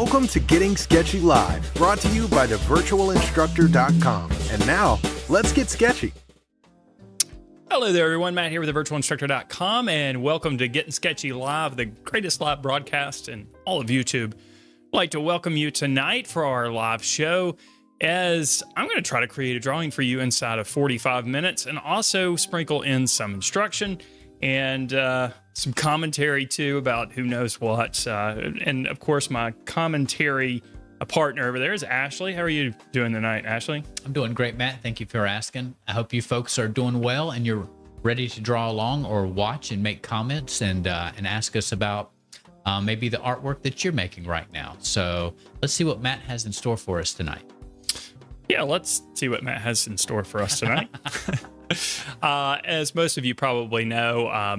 Welcome to Getting Sketchy Live, brought to you by TheVirtualInstructor.com. And now, let's get sketchy. Hello there, everyone. Matt here with TheVirtualInstructor.com, and welcome to Getting Sketchy Live, the greatest live broadcast in all of YouTube. I'd like to welcome you tonight for our live show, as I'm going to try to create a drawing for you inside of 45 minutes and also sprinkle in some instruction and some commentary too about who knows what. And of course, my commentary partner over there is Ashley. How are you doing tonight, Ashley? I'm doing great, Matt. Thank you for asking. I hope you folks are doing well and you're ready to draw along or watch and make comments and ask us about maybe the artwork that you're making right now. So let's see what Matt has in store for us tonight. Yeah, let's see what Matt has in store for us tonight. As most of you probably know,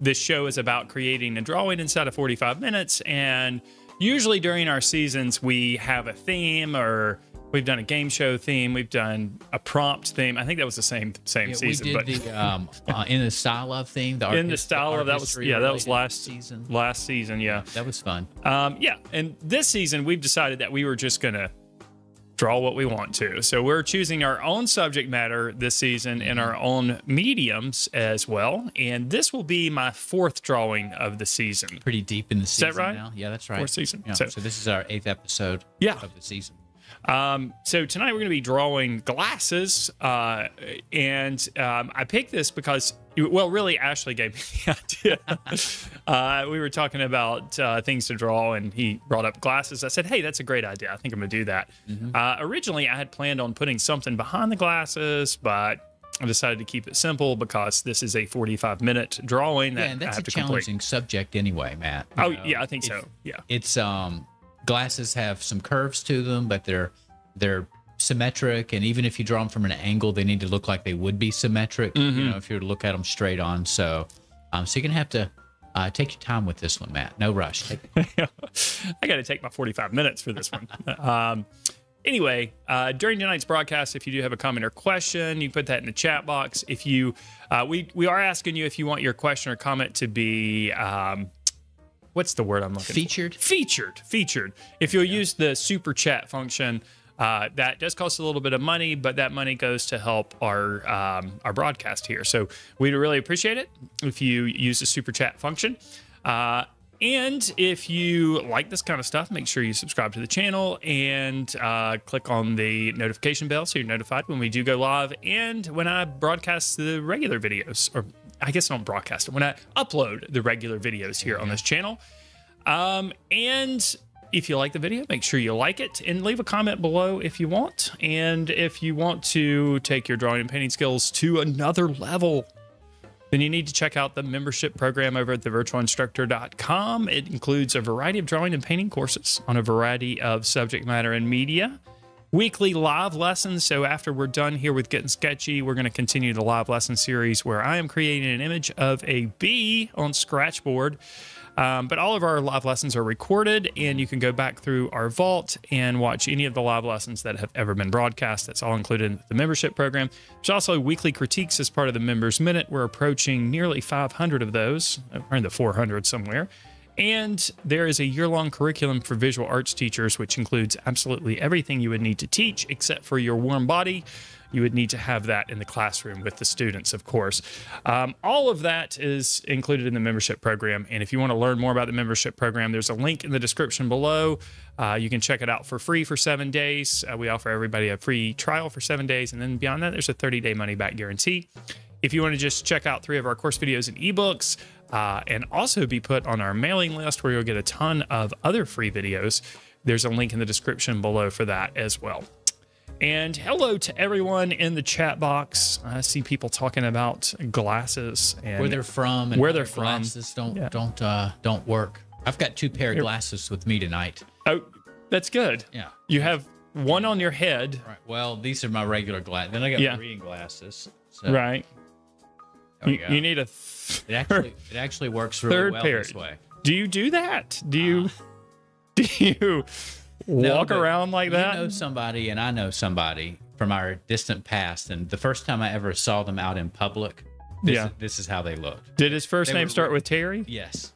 this show is about creating a drawing inside of 45 minutes. And usually during our seasons, we have a theme, or we've done a game show theme. We've done a prompt theme. I think that was the same season. We did the In the Style Of theme. That was last season. Yeah, that was fun. Yeah, and this season we've decided that we were just gonna draw what we want to. So we're choosing our own subject matter this season and our own mediums as well. And this will be my fourth drawing of the season. Pretty deep in the season. Is that right? Now. Yeah, that's right. Fourth season. Yeah. So this is our 8th episode of the season. So tonight we're going to be drawing glasses. I picked this because, well, really Ashley gave me the idea. We were talking about things to draw, and he brought up glasses. I said, hey, that's a great idea. I think I'm going to do that. Mm-hmm. Originally, I had planned on putting something behind the glasses, but I decided to keep it simple because this is a 45-minute drawing. Yeah, and that's a challenging subject anyway, Matt. Oh, yeah, I think so. Yeah, it's glasses have some curves to them, but they're symmetric, and even if you draw them from an angle, they need to look like they would be symmetric. Mm-hmm. You know, if you were to look at them straight on. So so you're gonna have to take your time with this one, Matt. No rush. I gotta take my 45 minutes for this one. Anyway, during tonight's broadcast, if you do have a comment or question, you can put that in the chat box. If you we are asking you if you want your question or comment to be what's the word I'm looking for? Featured. If you'll use the super chat function, that does cost a little bit of money, but that money goes to help our broadcast here. So we'd really appreciate it if you use the super chat function. And if you like this kind of stuff, make sure you subscribe to the channel and click on the notification bell so you're notified when we do go live and when I broadcast the regular videos, or I guess I don't broadcast it, when I upload the regular videos here on this channel. And if you like the video, make sure you like it and leave a comment below if you want. And if you want to take your drawing and painting skills to another level, then you need to check out the membership program over at thevirtualinstructor.com. It includes a variety of drawing and painting courses on a variety of subject matter and media. Weekly live lessons. So after we're done here with Getting Sketchy, we're going to continue the live lesson series where I am creating an image of a bee on Scratchboard. But all of our live lessons are recorded, and you can go back through our vault and watch any of the live lessons that have ever been broadcast. That's all included in the membership program. There's also weekly critiques as part of the Members Minute. We're approaching nearly 500 of those, or in the 400 somewhere. And there is a year-long curriculum for visual arts teachers, which includes absolutely everything you would need to teach, except for your warm body. You would need to have that in the classroom with the students, of course. All of that is included in the membership program. And if you want to learn more about the membership program, there's a link in the description below. You can check it out for free for 7 days. We offer everybody a free trial for 7 days. And then beyond that, there's a 30-day money-back guarantee. If you want to just check out 3 of our course videos and ebooks, and also be put on our mailing list where you'll get a ton of other free videos, there's a link in the description below for that as well. And hello to everyone in the chat box. I see people talking about glasses and where they're from, and where they're from. Glasses don't work. I've got 2 pair of glasses with me tonight. Oh, that's good. Yeah, you have one on your head. Right. Well, these are my regular glasses. Then I got reading glasses. So. Right. You need a third. It actually works really well this way. Do you do that? Do you walk around like that? I know somebody, and I know somebody from our distant past, and the first time I ever saw them out in public, this is how they looked. Did his first name start with Terry? Yes.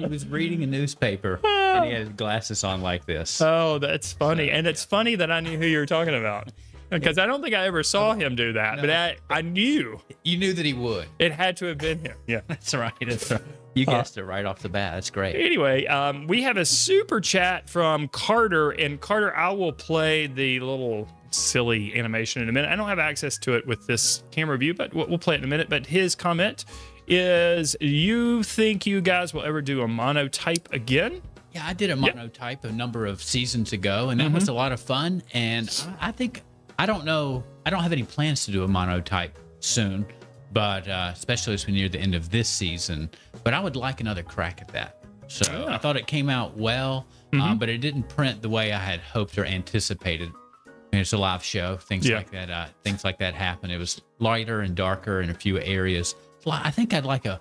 he was reading a newspaper and he had glasses on like this. Oh, that's funny. So, and it's funny that I knew who you were talking about, because I don't think I ever saw him do that. No. But I knew. You knew that he would. It had to have been him. Yeah, that's right. That's right. You guessed it right off the bat. That's great. Anyway, we have a super chat from Carter. And Carter, I will play the little silly animation in a minute. I don't have access to it with this camera view, but we'll play it in a minute. But his comment is, you think you guys will ever do a monotype again? Yeah, I did a monotype a number of seasons ago, and that was a lot of fun. And I think, I don't know, I don't have any plans to do a monotype soon, but especially as we near the end of this season. But I would like another crack at that. So I thought it came out well, but it didn't print the way I had hoped or anticipated. I mean, it's a live show, things like that. Things like that happen. It was lighter and darker in a few areas. I think I'd like a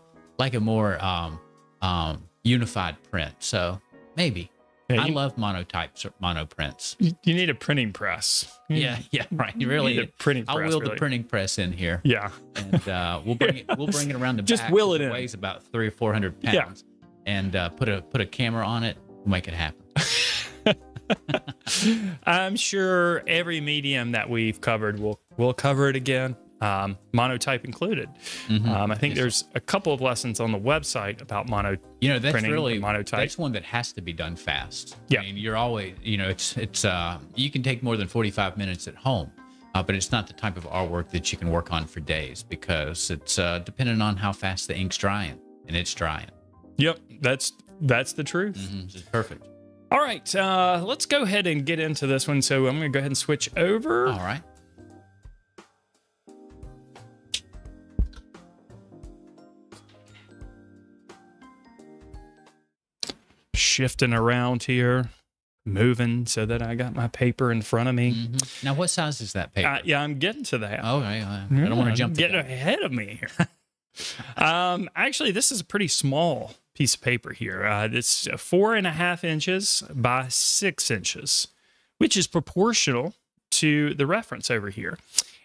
more unified print. So maybe. Yeah, I love monotypes or monoprints. You need a printing press. Yeah, right. You really need a printing press. I'll wheel the printing press in here. Yeah, and we'll bring it around the back. Just wheel it in. It weighs about 300 or 400 pounds, and put a camera on it. We'll make it happen. I'm sure every medium that we've covered will cover it again, monotype included. I think there's a couple of lessons on the website about mono. You know, that's really monotype. That's one that has to be done fast. Yeah, I mean, you're always, you know, it's you can take more than 45 minutes at home, but it's not the type of artwork that you can work on for days, because it's dependent on how fast the ink's drying, and it's drying. Yep, that's the truth. This is perfect. All right, let's go ahead and get into this one. So I'm going to go ahead and switch over. All right. Shifting around here, moving so that I got my paper in front of me. Now, what size is that paper? Yeah, I'm getting to that. Oh, yeah. I don't want to jump. Get ahead of me here. Actually, this is a pretty small piece of paper here. It's 4.5 inches by 6 inches, which is proportional to the reference over here.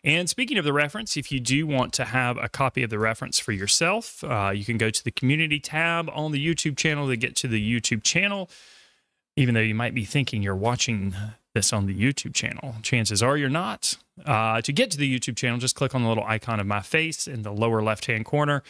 And speaking of the reference, if you do want to have a copy of the reference for yourself, you can go to the community tab on the YouTube channel to get to the YouTube channel. Even though you might be thinking you're watching this on the YouTube channel, chances are you're not. To get to the YouTube channel, just click on the little icon of my face in the lower left-hand corner.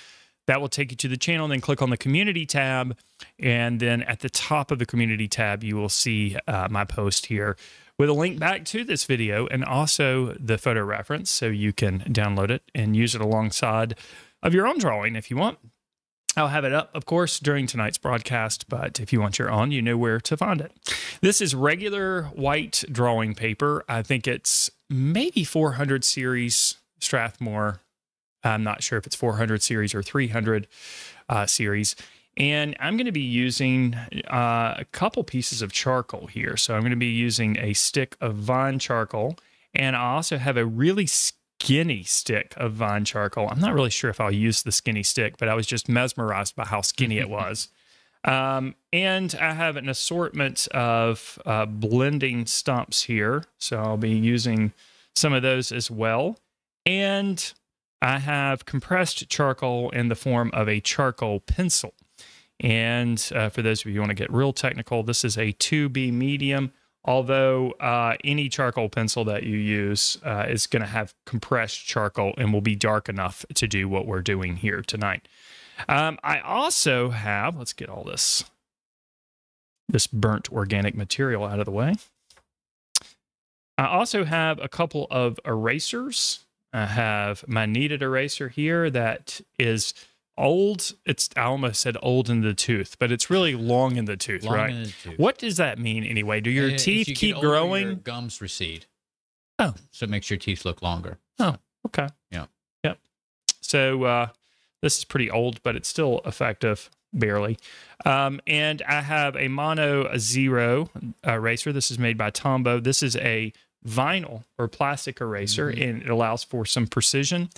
That will take you to the channel, then click on the community tab. And then at the top of the community tab, you will see my post here with a link back to this video and also the photo reference, so you can download it and use it alongside of your own drawing if you want. I'll have it up, of course, during tonight's broadcast, but if you want your own, you know where to find it. This is regular white drawing paper. I think it's maybe 400 series Strathmore. I'm not sure if it's 400 series or 300 series. And I'm going to be using a couple pieces of charcoal here. So I'm going to be using a stick of vine charcoal, and I also have a really skinny stick of vine charcoal. I'm not really sure if I'll use the skinny stick, but I was just mesmerized by how skinny it was. And I have an assortment of blending stumps here, so I'll be using some of those as well. And I have compressed charcoal in the form of a charcoal pencil. And for those of you who want to get real technical, this is a 2B medium, although any charcoal pencil that you use is going to have compressed charcoal and will be dark enough to do what we're doing here tonight. I also have, let's get all this burnt organic material out of the way. I also have a couple of erasers. I have my kneaded eraser here that is old. I almost said old in the tooth, but it's really long in the tooth, right? In the tooth. What does that mean anyway? Do your teeth keep growing? Your gums recede. Oh. So it makes your teeth look longer. Oh, okay. Yeah. Yep. So this is pretty old, but it's still effective, barely. And I have a mono zero eraser. This is made by Tombow. This is a vinyl or plastic eraser, and it allows for some precision.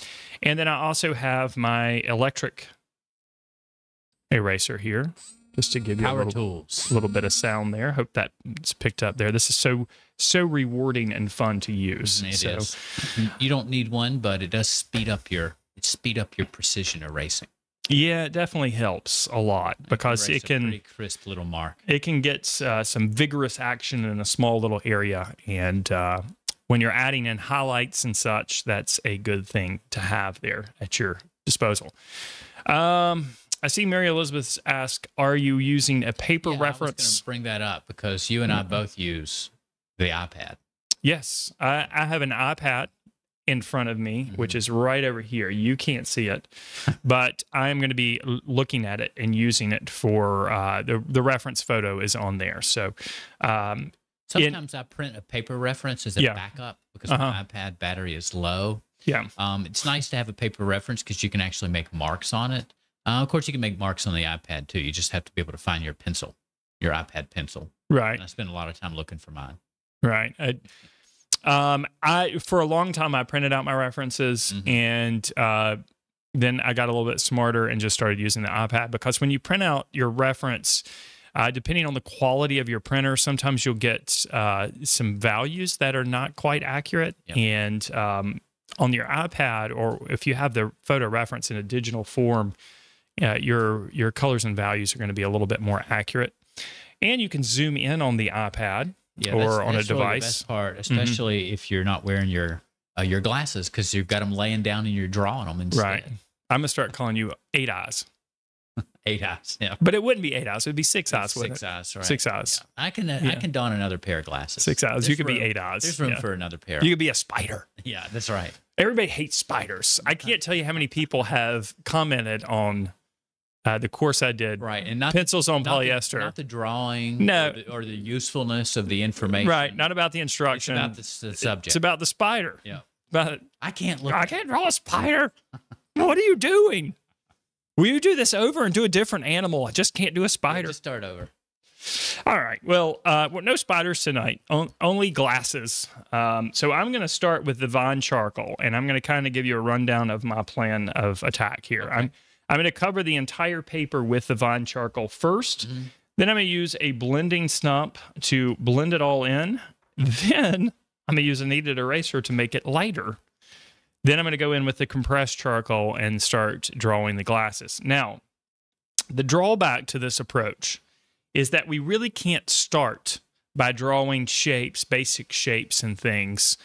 And then I also have my electric eraser here, just to give you a little bit of sound there. Hope that's picked up there. This is so rewarding and fun to use. It is. You don't need one, but it does speed up your precision erasing. Yeah, it definitely helps a lot because it can a crisp little mark. It can get some vigorous action in a small little area, and when you're adding in highlights and such, that's a good thing to have there at your disposal. I see Mary Elizabeth asked, "Are you using a paper reference?" I was going to bring that up because you and I both use the iPad. Yes, I have an iPad in front of me, which is right over here. You can't see it, but I'm going to be looking at it and using it for the reference photo is on there. So sometimes I print a paper reference as a backup because my iPad battery is low. Yeah, it's nice to have a paper reference because you can actually make marks on it. Of course, you can make marks on the iPad too. You just have to be able to find your pencil, your iPad pencil. Right. And I spend a lot of time looking for mine. Right. I for a long time I printed out my references, and then I got a little bit smarter and just started using the iPad, because when you print out your reference, depending on the quality of your printer, sometimes you'll get some values that are not quite accurate. Yep. And on your iPad, or if you have the photo reference in a digital form, your colors and values are going to be a little bit more accurate. And you can zoom in on the iPad. Yeah, or that's a device. Really the best part, especially if you're not wearing your glasses, because you've got them laying down and you're drawing them instead. Right. I'm gonna start calling you 8 Eyes. 8 Eyes. Yeah. But it wouldn't be 8 Eyes. It'd be 6 Eyes. Six eyes. Right. 6 Eyes. Yeah. I can don another pair of glasses. 6 Eyes. There's you could be 8 Eyes. There's room for another pair. You could be a spider. Yeah, that's right. Everybody hates spiders. I can't tell you how many people have commented on. The course I did, right, and not pencils on polyester, not the drawing, no, or the usefulness of the information, right? Not about the instruction, it's about the subject. It's about the spider. Yeah, but I can't draw a spider. What are you doing? Will you do this over and do a different animal? I just can't do a spider. Just start over. All right. Well, no spiders tonight. Only glasses. So I'm going to start with the vine charcoal, and I'm going to kind of give you a rundown of my plan of attack here. Okay. I'm going to cover the entire paper with the vine charcoal first. Then I'm going to use a blending stump to blend it all in. Then I'm going to use a kneaded eraser to make it lighter. Then I'm going to go in with the compressed charcoal and start drawing the glasses. Now, the drawback to this approach is that we really can't start by drawing shapes, basic shapes and things,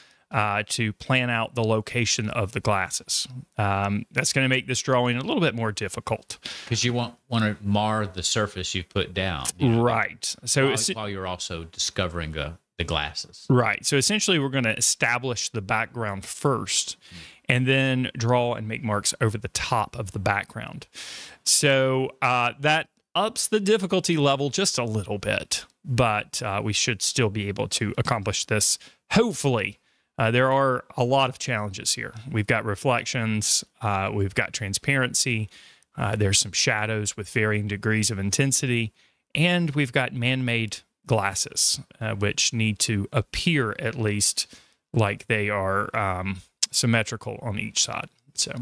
to plan out the location of the glasses. That's going to make this drawing a little bit more difficult, because you won't want to mar the surface you put down. You know? Right. So while you're also discovering the glasses. Right. So essentially we're going to establish the background first, and then draw and make marks over the top of the background. So that ups the difficulty level just a little bit, but we should still be able to accomplish this, hopefully. There are a lot of challenges here. We've got reflections, we've got transparency, there's some shadows with varying degrees of intensity, and we've got man-made glasses, which need to appear at least like they are symmetrical on each side. So,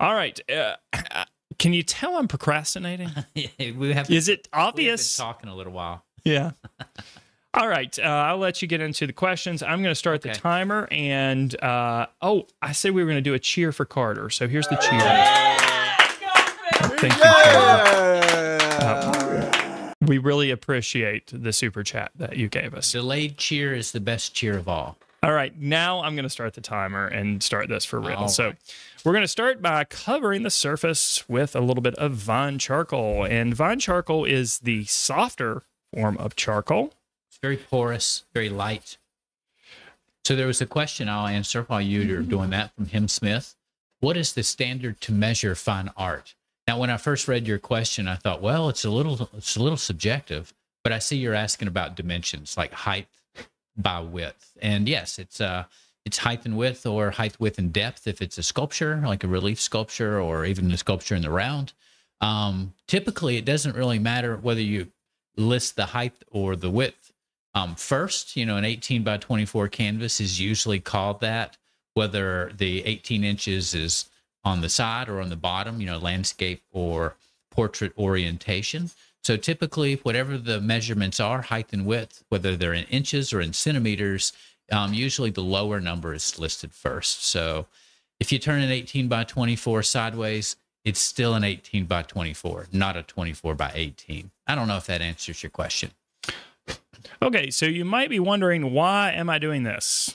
all right. Can you tell I'm procrastinating? Is it obvious? We've been talking a little while. Yeah. All right, I'll let you get into the questions. I'm going to start the timer, and I said we were going to do a cheer for Carter. So here's the cheer. Yeah! Thank you, Carter. We really appreciate the super chat that you gave us. Delayed cheer is the best cheer of all. All right, now I'm going to start the timer and start this for real. So we're going to start by covering the surface with a little bit of vine charcoal. And vine charcoal is the softer form of charcoal. Very porous, very light. So there was a question I'll answer while you're doing that from Him Smith. What is the standard to measure fine art? Now, when I first read your question, I thought, well, it's a little subjective, but I see you're asking about dimensions, like height by width. And yes, it's height and width, or height, width, and depth if it's a sculpture, like a relief sculpture, or even a sculpture in the round. Typically, it doesn't really matter whether you list the height or the width. First, you know, an 18 by 24 canvas is usually called that, whether the 18 inches is on the side or on the bottom, you know, landscape or portrait orientation. So typically, whatever the measurements are, height and width, whether they're in inches or in centimeters, usually the lower number is listed first. So if you turn an 18 by 24 sideways, it's still an 18 by 24, not a 24 by 18. I don't know if that answers your question. Okay, so you might be wondering, why am I doing this?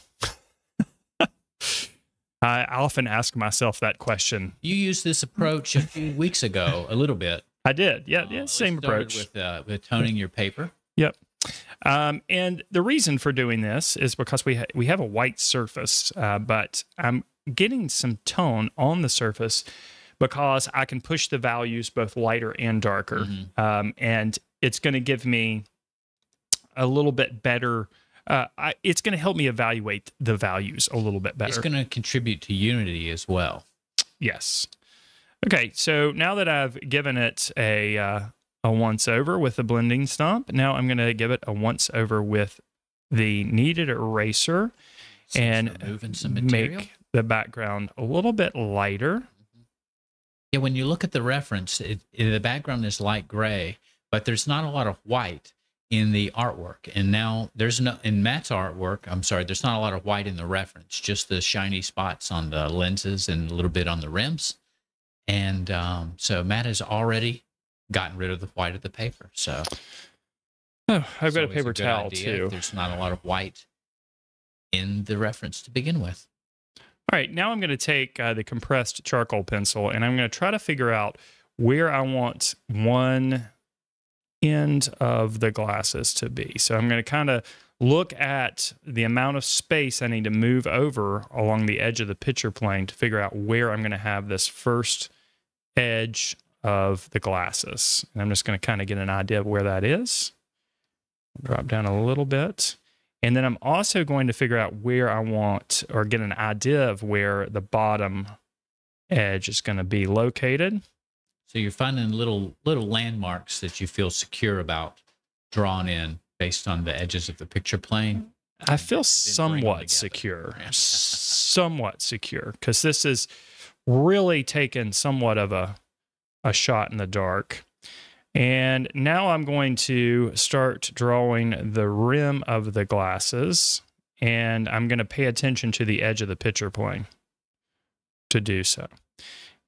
I often ask myself that question. You used this approach a few weeks ago, a little bit. I did, yeah, yeah, same approach. With toning your paper. Yep. And the reason for doing this is because we have a white surface, but I'm getting some tone on the surface because I can push the values both lighter and darker. Mm-hmm. And it's going to give me a little bit better... it's going to help me evaluate the values a little bit better. It's going to contribute to unity as well. Yes. Okay, so now that I've given it a once-over with the blending stomp, now I'm going to give it a once-over with the kneaded eraser and removing some material. Make the background a little bit lighter. Yeah, when you look at the reference, the background is light gray, but there's not a lot of white in the artwork. And now there's no, in Matt's artwork, I'm sorry, there's not a lot of white in the reference, just the shiny spots on the lenses and a little bit on the rims. And so Matt has already gotten rid of the white of the paper. So I've got a paper towel too. There's not a lot of white in the reference to begin with. All right, now I'm going to take the compressed charcoal pencil and I'm going to try to figure out where I want one end of the glasses to be. So I'm going to kind of look at the amount of space I need to move over along the edge of the picture plane to figure out where I'm going to have this first edge of the glasses. And I'm just going to kind of get an idea of where that is. Drop down a little bit. And then I'm also going to figure out where I want, or get an idea of where the bottom edge is going to be located. So you're finding little landmarks that you feel secure about drawn in based on the edges of the picture plane. I feel somewhat secure, somewhat secure, because this is really taken somewhat of a shot in the dark. And now I'm going to start drawing the rim of the glasses, and I'm going to pay attention to the edge of the picture plane to do so.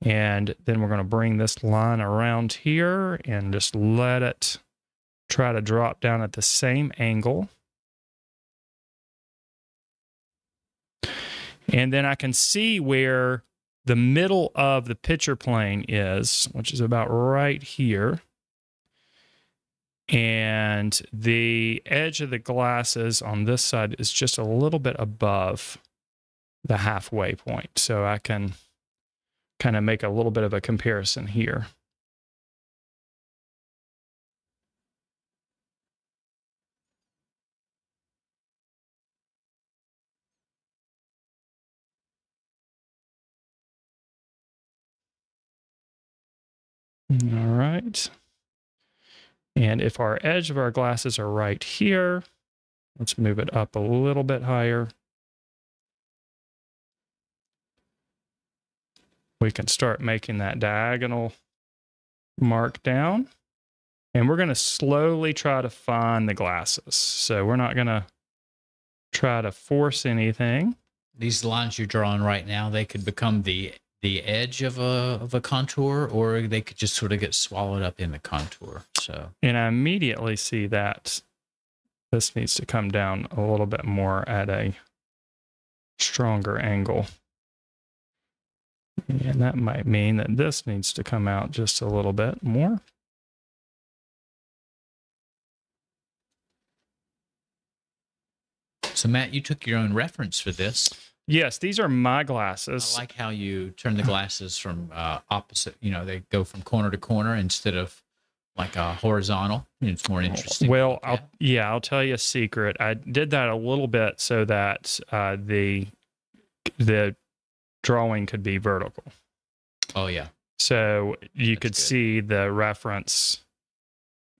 And then we're going to bring this line around here and just let it try to drop down at the same angle. And then I can see where the middle of the picture plane is, which is about right here. And the edge of the glasses on this side is just a little bit above the halfway point. So I can kind of make a little bit of a comparison here. All right. And if our edge of our glasses are right here, let's move it up a little bit higher. We can start making that diagonal mark down. And we're going to slowly try to find the glasses. So we're not going to try to force anything. These lines you're drawing right now, they could become the edge of a contour, or they could just sort of get swallowed up in the contour. So, and I immediately see that this needs to come down a little bit more at a stronger angle. And that might mean that this needs to come out just a little bit more. So, Matt, you took your own reference for this. Yes, these are my glasses. I like how you turn the glasses from opposite, you know, they go from corner to corner instead of like a horizontal. It's more interesting. Well, I'll tell you a secret. I did that a little bit so that the drawing could be vertical. Oh, yeah. So you could see the reference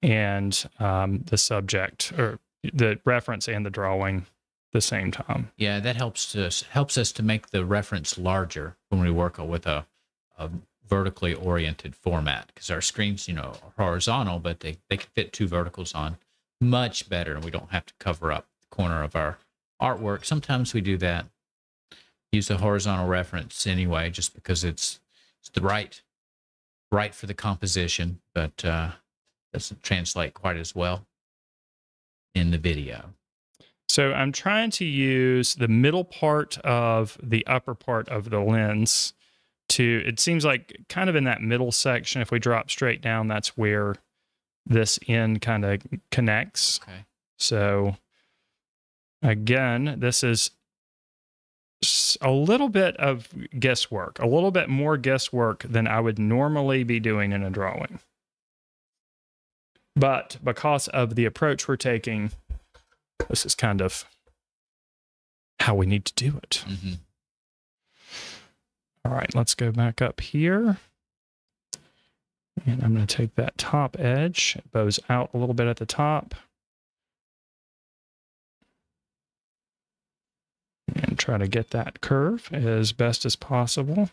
and the subject, or the reference and the drawing the same time. Yeah, that helps us to make the reference larger when we work with a vertically oriented format, because our screens, you know, are horizontal, but they can fit two verticals on much better, and we don't have to cover up the corner of our artwork. Sometimes we do that. Use a horizontal reference anyway, just because it's the right right for the composition, but doesn't translate quite as well in the video. So I'm trying to use the middle part of the upper part of the lens to, it seems like kind of in that middle section, if we drop straight down, that's where this end kind of connects. Okay. So again, this is a little bit of guesswork, a little bit more guesswork than I would normally be doing in a drawing. But because of the approach we're taking, this is kind of how we need to do it. Mm-hmm. All right, let's go back up here. And I'm going to take that top edge. It bows out a little bit at the top. And try to get that curve as best as possible.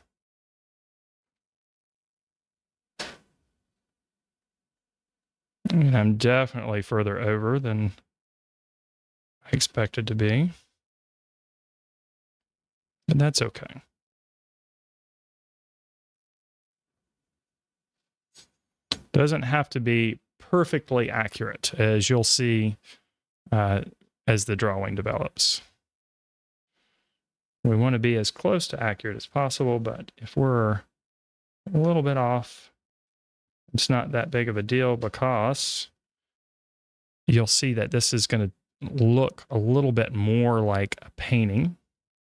And I'm definitely further over than I expected to be. But that's okay. Doesn't have to be perfectly accurate, as you'll see as the drawing develops. We want to be as close to accurate as possible, but if we're a little bit off, it's not that big of a deal because you'll see that this is going to look a little bit more like a painting.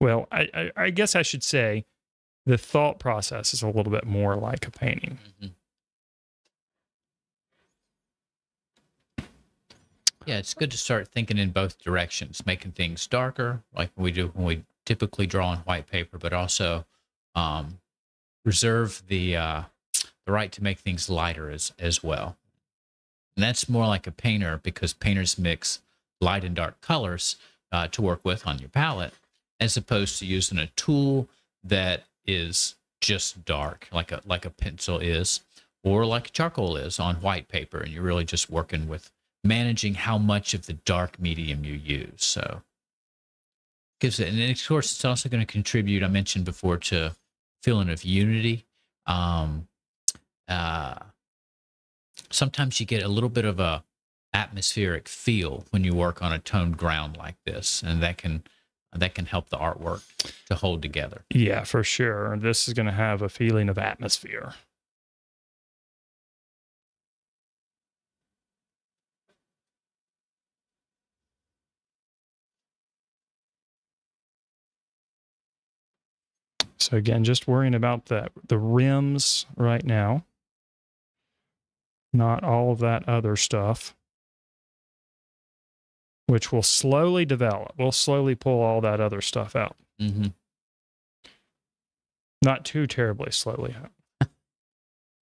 Well, I guess I should say the thought process is a little bit more like a painting. Mm-hmm. Yeah, it's good to start thinking in both directions, making things darker, like we do when we typically draw on white paper, but also reserve the right to make things lighter as well. And that's more like a painter, because painters mix light and dark colors to work with on your palette, as opposed to using a tool that is just dark, like a pencil is, or like charcoal is on white paper, and you're really just working with managing how much of the dark medium you use. So gives it, and then of course it's also going to contribute, I mentioned before, to feeling of unity. Sometimes you get a little bit of a atmospheric feel when you work on a toned ground like this, and that can help the artwork to hold together. Yeah, for sure. This is going to have a feeling of atmosphere. So again, just worrying about the rims right now, not all of that other stuff, which will slowly develop. We'll slowly pull all that other stuff out. Mm-hmm. Not too terribly slowly out.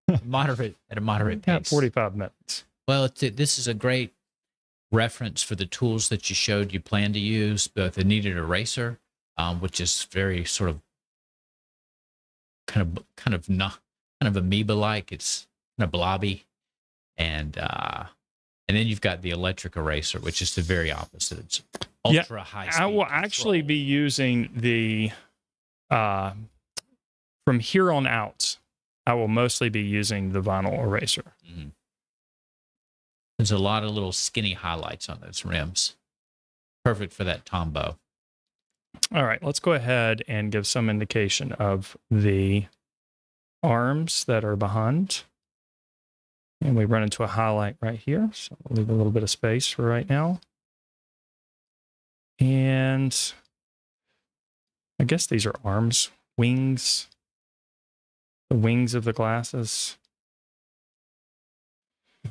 At a moderate pace. At 45 minutes. Well, this is a great reference for the tools that you showed you plan to use, both the kneaded eraser, which is very sort of kind of amoeba-like. It's kind of blobby, and then you've got the electric eraser, which is the very opposite. It's ultra high speed. I will actually be using the from here on out, I will mostly be using the vinyl eraser. Mm-hmm. There's a lot of little skinny highlights on those rims. Perfect for that Tombow. All right, let's go ahead and give some indication of the arms that are behind. And we run into a highlight right here, so we'll leave a little bit of space for right now. And I guess these are arms, wings, the wings of the glasses.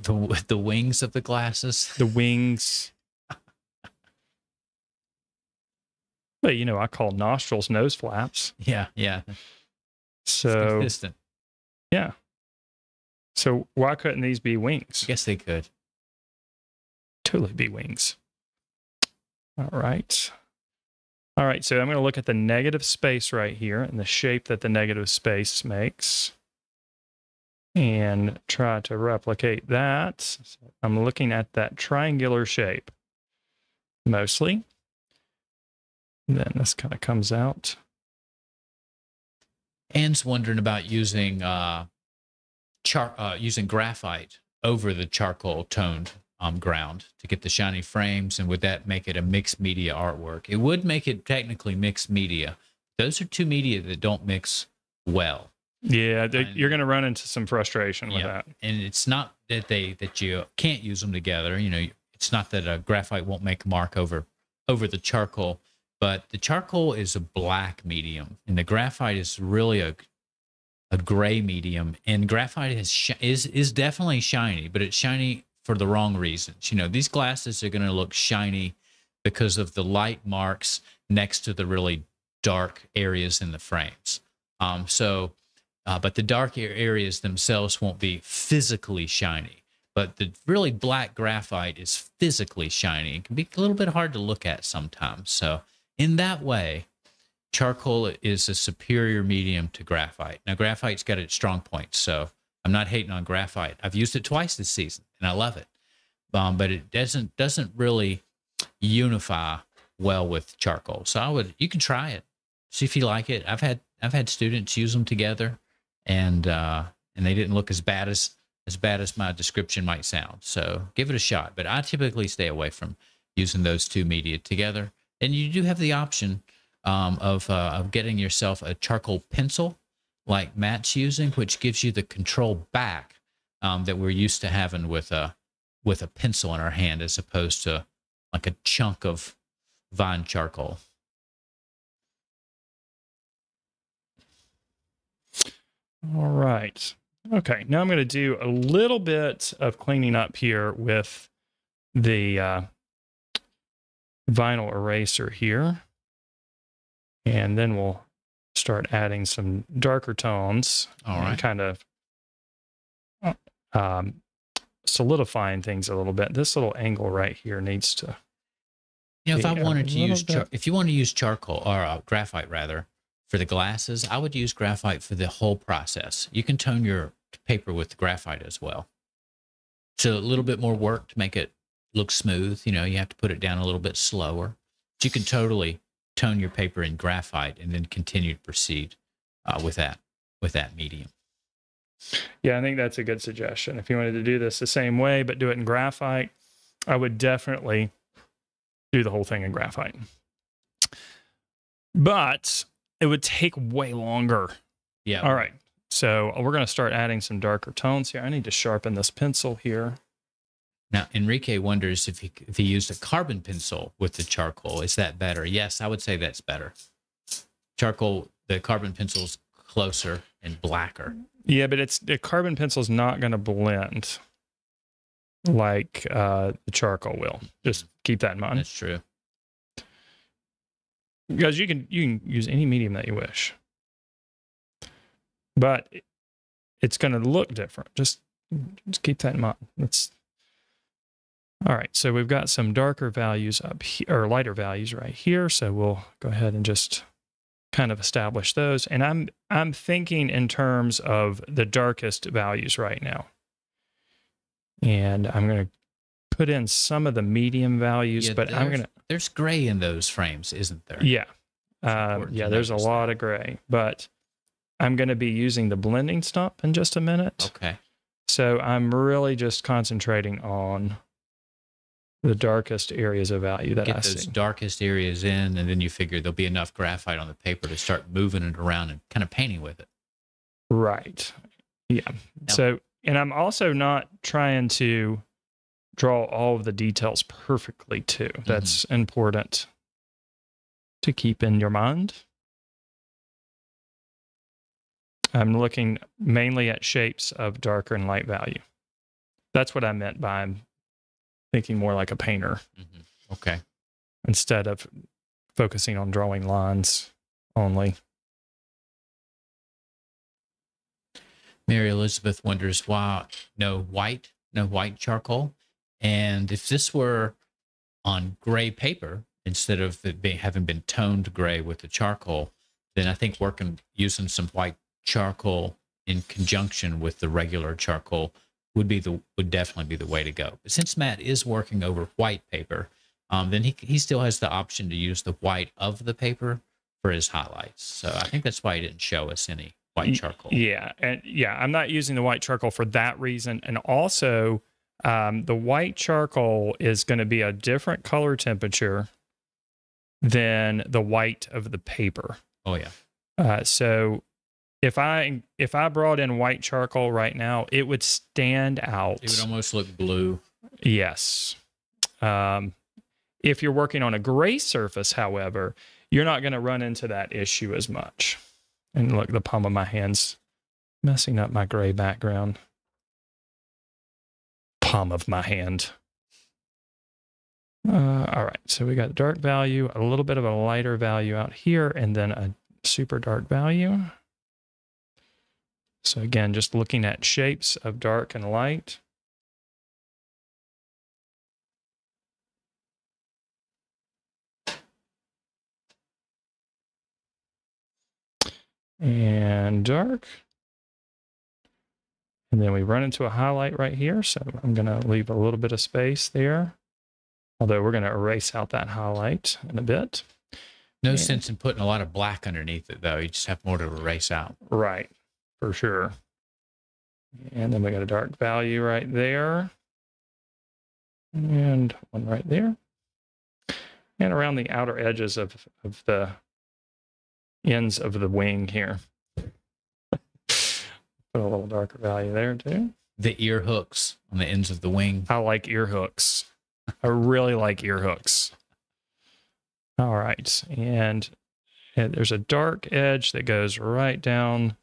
The wings of the glasses? The wings. But, you know, I call nostrils nose flaps. Yeah, yeah. So consistent. Yeah. So why couldn't these be wings? Yes, they could. Totally be wings. All right. All right, so I'm going to look at the negative space right here and the shape that the negative space makes and try to replicate that. So I'm looking at that triangular shape mostly. Then this kind of comes out. Anne's wondering about using using graphite over the charcoal toned ground to get the shiny frames, and would that make it a mixed media artwork? It would make it technically mixed media. Those are two media that don't mix well. Yeah, you're going to run into some frustration with that. And it's not that you can't use them together. You know, it's not that a graphite won't make a mark over the charcoal, but the charcoal is a black medium, and the graphite is really a gray medium. And graphite is definitely shiny, but it's shiny for the wrong reasons. You know, these glasses are going to look shiny because of the light marks next to the really dark areas in the frames. But the dark areas themselves won't be physically shiny. But the really black graphite is physically shiny. It can be a little bit hard to look at sometimes. So in that way, charcoal is a superior medium to graphite. Now, graphite's got its strong points, so I'm not hating on graphite. I've used it twice this season, and I love it. But it doesn't really unify well with charcoal. So you can try it, see if you like it. I've had students use them together, and they didn't look as bad as my description might sound. So give it a shot. But I typically stay away from using those two media together. And you do have the option of getting yourself a charcoal pencil like Matt's using, which gives you the control back that we're used to having with a pencil in our hand, as opposed to like a chunk of vine charcoal. All right. Okay. Now I'm going to do a little bit of cleaning up here with the vinyl eraser here. And then we'll start adding some darker tones. All right. Kind of solidifying things a little bit. This little angle right here needs to... You know, if you want to use charcoal or graphite rather, for the glasses, I would use graphite for the whole process. You can tone your paper with the graphite as well. It's a little bit more work to make it look smooth. You know, you have to put it down a little bit slower. But you can totally tone your paper in graphite and then continue to proceed with that medium. Yeah, I think that's a good suggestion. If you wanted to do this the same way but do it in graphite, I would definitely do the whole thing in graphite. But it would take way longer. Yeah. All right. So we're going to start adding some darker tones here. I need to sharpen this pencil here. Now, Enrique wonders if he used a carbon pencil with the charcoal. Is that better? Yes, I would say that's better. Charcoal, the carbon pencil's closer and blacker. Yeah, but the carbon pencil's not going to blend like the charcoal will. Just keep that in mind. That's true. Because you can use any medium that you wish, but it's going to look different. Just keep that in mind. All right. So we've got some darker values up here, or lighter values right here. So we'll go ahead and just kind of establish those. And I'm thinking in terms of the darkest values right now. And I'm going to put in some of the medium values, but I'm going to... There's gray in those frames, isn't there? Yeah. Yeah, there's a lot of gray, but I'm going to be using the blending stump in just a minute. Okay. So I'm really just concentrating on the darkest areas of value that I see. Get those darkest areas in, and then you figure there'll be enough graphite on the paper to start moving it around and kind of painting with it. Right. Yeah. No. So, and I'm also not trying to draw all of the details perfectly too. That's important to keep in your mind. I'm looking mainly at shapes of darker and light value. That's what I meant by I'm thinking more like a painter. Okay. Instead of focusing on drawing lines only. Mary Elizabeth wonders why no white charcoal. And if this were on gray paper, instead of it having been toned gray with the charcoal, then I think using some white charcoal in conjunction with the regular charcoal would definitely be the way to go. But since Matt is working over white paper, then he still has the option to use the white of the paper for his highlights. So I think that's why he didn't show us any white charcoal. Yeah. And yeah, I'm not using the white charcoal for that reason. And also, the white charcoal is going to be a different color temperature than the white of the paper. Oh yeah. So if I brought in white charcoal right now, it would stand out. It would almost look blue. Yes. If you're working on a gray surface, however, you're not going to run into that issue as much. And look, the palm of my hand's messing up my gray background. Palm of my hand. All right, so we got dark value, a little bit of a lighter value out here, and then a super dark value. So again, just looking at shapes of dark and light. And dark. And then we run into a highlight right here. So I'm going to leave a little bit of space there. Although we're going to erase out that highlight in a bit. No sense in putting a lot of black underneath it, though. You just have more to erase out. Right, for sure. And then we got a dark value right there. And one right there. And around the outer edges of the ends of the wing here. Put a little darker value there too. The ear hooks on the ends of the wing. I like ear hooks. I really like ear hooks. All right. And there's a dark edge that goes right down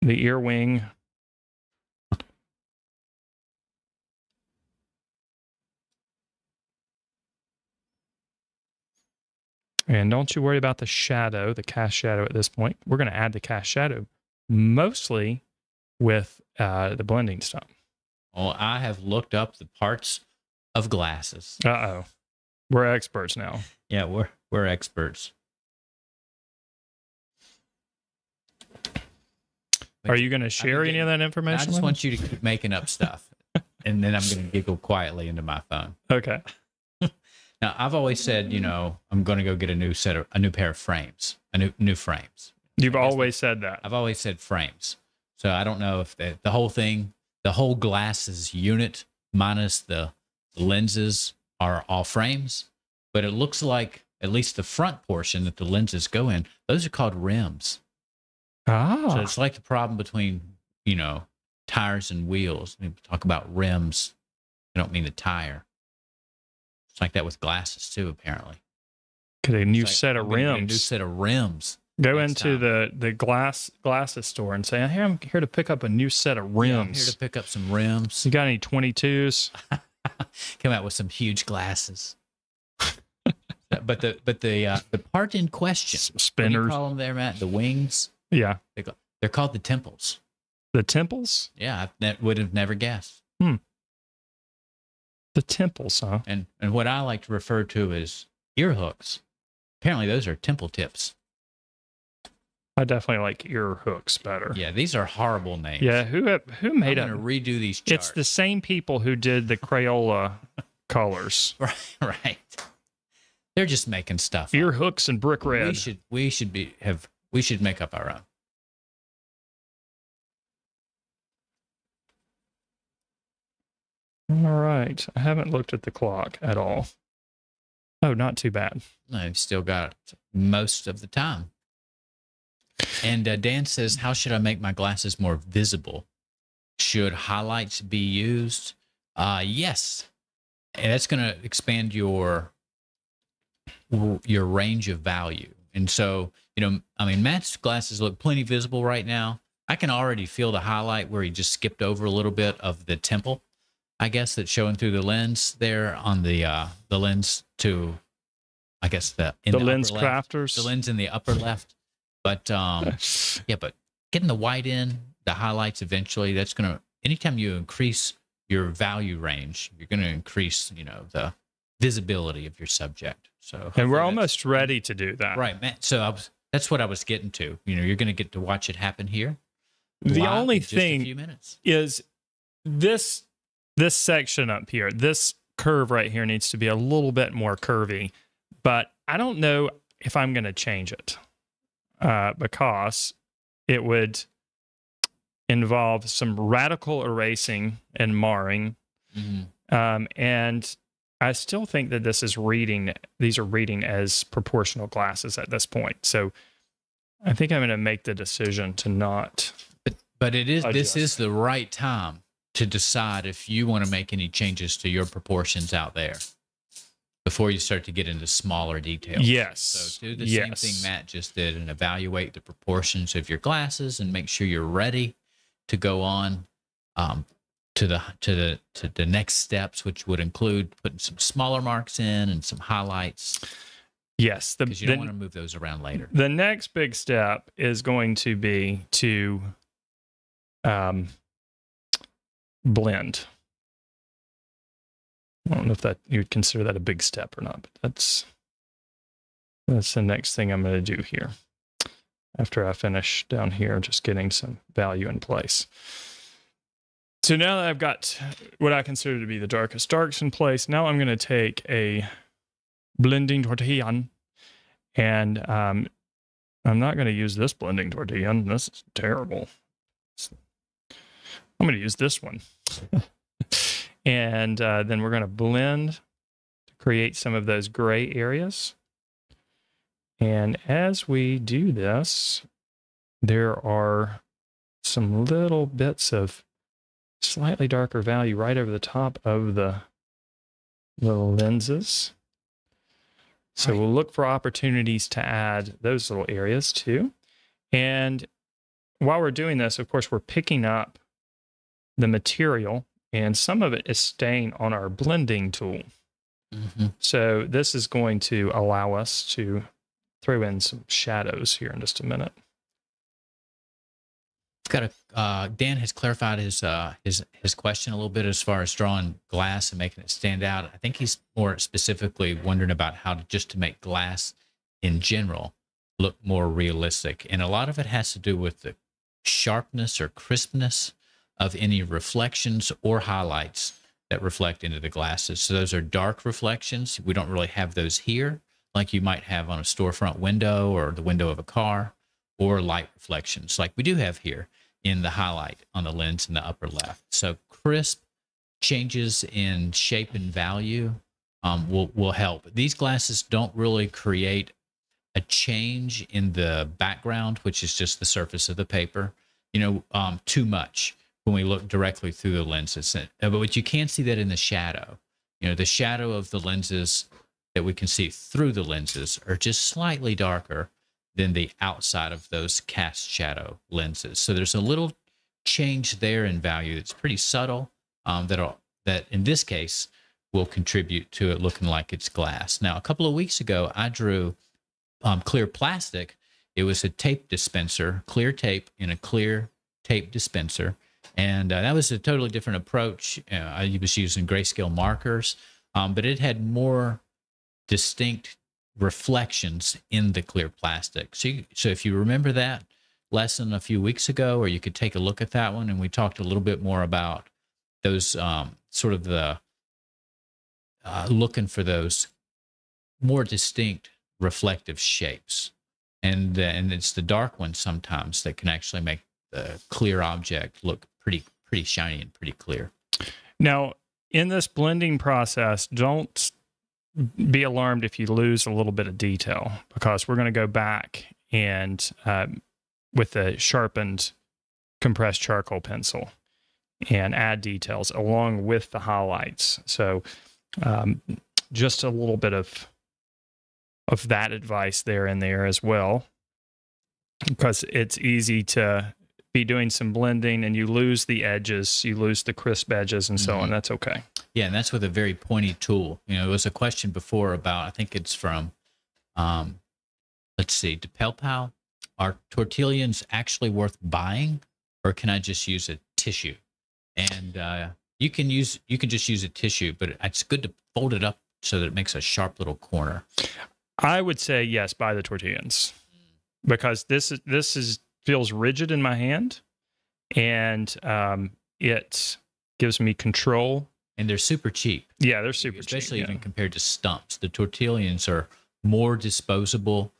the ear wing. And don't you worry about the shadow, the cast shadow at this point. We're going to add the cast shadow mostly with the blending stump. Well, I have looked up the parts of glasses. Uh-oh. We're experts now. Yeah, we're experts. Are you going to share any of that information? I just want you to keep making up stuff, and then I'm going to giggle quietly into my phone. Okay. Now, I've always said, you know, I'm going to go get a new pair of frames. You've always said that. I've always said frames. So I don't know if the whole thing, the whole glasses unit minus the lenses are all frames, but it looks like at least the front portion that the lenses go in, those are called rims. Ah. So it's like the problem between, you know, tires and wheels. When we talk about rims, I don't mean the tire. It's like that with glasses too, apparently. Get a new set of rims. A new set of rims. Go into the glasses store and say, "Hey, I'm here to pick up a new set of rims. Yeah, I'm here to pick up some rims. You got any 22s? Come out with some huge glasses." but the part in question, spinners. What do you call them there, Matt? The wings. Yeah, they're called the temples. The temples. Yeah, I would have never guessed. Hmm. The temples, huh? And what I like to refer to as ear hooks. Apparently, those are temple tips. I definitely like ear hooks better. Yeah, these are horrible names. Yeah, who made them? I'm going to redo these charts. It's the same people who did the Crayola colors. Right. They're just making stuff. Ear hooks and brick red. We should make up our own. All right. I haven't looked at the clock at all. Oh, not too bad. I've still got most of the time. And Dan says, how should I make my glasses more visible? Should highlights be used? Yes. And that's going to expand your range of value. And so, you know, I mean, Matt's glasses look plenty visible right now. I can already feel the highlight where he just skipped over a little bit of the temple. I guess that's showing through the lens there on the lens to, I guess the lens crafters, the lens in the upper left. But yeah, but getting the white in, the highlights eventually. That's gonna, anytime you increase your value range, you're gonna increase, you know, the visibility of your subject. So and we're almost ready to do that, right, Matt? So that's what I was getting to. You know, you're gonna get to watch it happen here. The only thing is this. This section up here, this curve right here needs to be a little bit more curvy, but I don't know if I'm going to change it because it would involve some radical erasing and marring. Mm-hmm. And I still think that this is reading, these are reading as proportional glasses at this point. So I think I'm going to make the decision to not. But it is, this is the right time to decide if you want to make any changes to your proportions out there before you start to get into smaller details. Yes. So do the same thing Matt just did and evaluate the proportions of your glasses and make sure you're ready to go on to the next steps, which would include putting some smaller marks in and some highlights. Yes. Because you don't want to move those around later. The next big step is going to be to blend. I don't know if that you would consider that a big step or not, but that's the next thing I'm going to do here. After I finish down here, just getting some value in place. So now that I've got what I consider to be the darkest darks in place, now I'm going to take a blending tortilla, and I'm not going to use this blending tortilla. This is terrible. I'm going to use this one. And then we're going to blend to create some of those gray areas. And as we do this, there are some little bits of slightly darker value right over the top of the little lenses. So we'll look for opportunities to add those little areas too. And while we're doing this, of course, we're picking up the material, and some of it is staying on our blending tool. Mm-hmm. So this is going to allow us to throw in some shadows here in just a minute. Got a Dan has clarified his question a little bit as far as drawing glass and making it stand out. I think he's more specifically wondering about how to just to make glass in general look more realistic, and a lot of it has to do with the sharpness or crispness of any reflections or highlights that reflect into the glasses. So those are dark reflections. We don't really have those here, like you might have on a storefront window or the window of a car, or light reflections like we do have here in the highlight on the lens in the upper left. So crisp changes in shape and value will help. These glasses don't really create a change in the background, which is just the surface of the paper, you know, too much when we look directly through the lenses. But you can see that in the shadow. You know, the shadow of the lenses that we can see through the lenses are just slightly darker than the outside of those cast shadow lenses. So there's a little change there in value that's pretty subtle, that in this case will contribute to it looking like it's glass. Now, a couple of weeks ago, I drew clear plastic. It was a tape dispenser, clear tape in a clear tape dispenser. And that was a totally different approach. I was using grayscale markers, but it had more distinct reflections in the clear plastic. So if you remember that lesson a few weeks ago, or you could take a look at that one, and we talked a little bit more about those sort of the looking for those more distinct reflective shapes. And it's the dark ones sometimes that can actually make the clear object look pretty shiny and pretty clear. Now, in this blending process, don't be alarmed if you lose a little bit of detail, because we're going to go back and with a sharpened compressed charcoal pencil and add details along with the highlights. So just a little bit of that advice there in there as well, because it's easy to be doing some blending and you lose the edges, you lose the crisp edges and so on. That's okay. Yeah, and that's with a very pointy tool. You know, it was a question before about, I think it's from, let's see, DePelpow. Are tortillas actually worth buying, or can I just use a tissue? And you can just use a tissue, but it's good to fold it up so that it makes a sharp little corner. I would say yes, buy the tortillas, because this feels rigid in my hand, and it gives me control. And they're super cheap. Yeah, they're super cheap. Especially even compared to stumps. The tortillas are more disposable.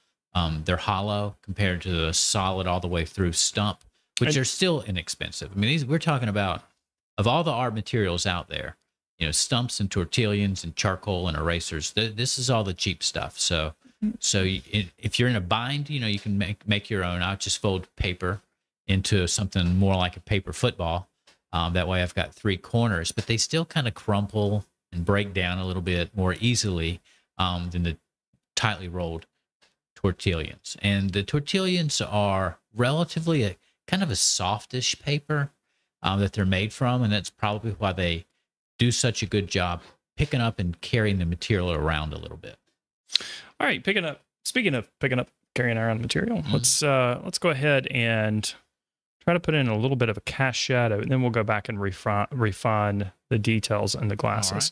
They're hollow compared to a solid all the way through stump, which are still inexpensive. I mean, these, we're talking about, of all the art materials out there, you know, stumps and tortillions and charcoal and erasers, this is all the cheap stuff. So, if you're in a bind, you know, you can make your own. I'll just fold paper into something more like a paper football. That way I've got three corners, but they still kind of crumple and break down a little bit more easily than the tightly rolled tortillions. And the tortillions are relatively a kind of a softish paper that they're made from. And that's probably why they do such a good job picking up and carrying the material around a little bit. All right, picking up. Speaking of picking up, carrying around material, let's go ahead and try to put in a little bit of a cast shadow, and then we'll go back and refine the details and the glasses. Right.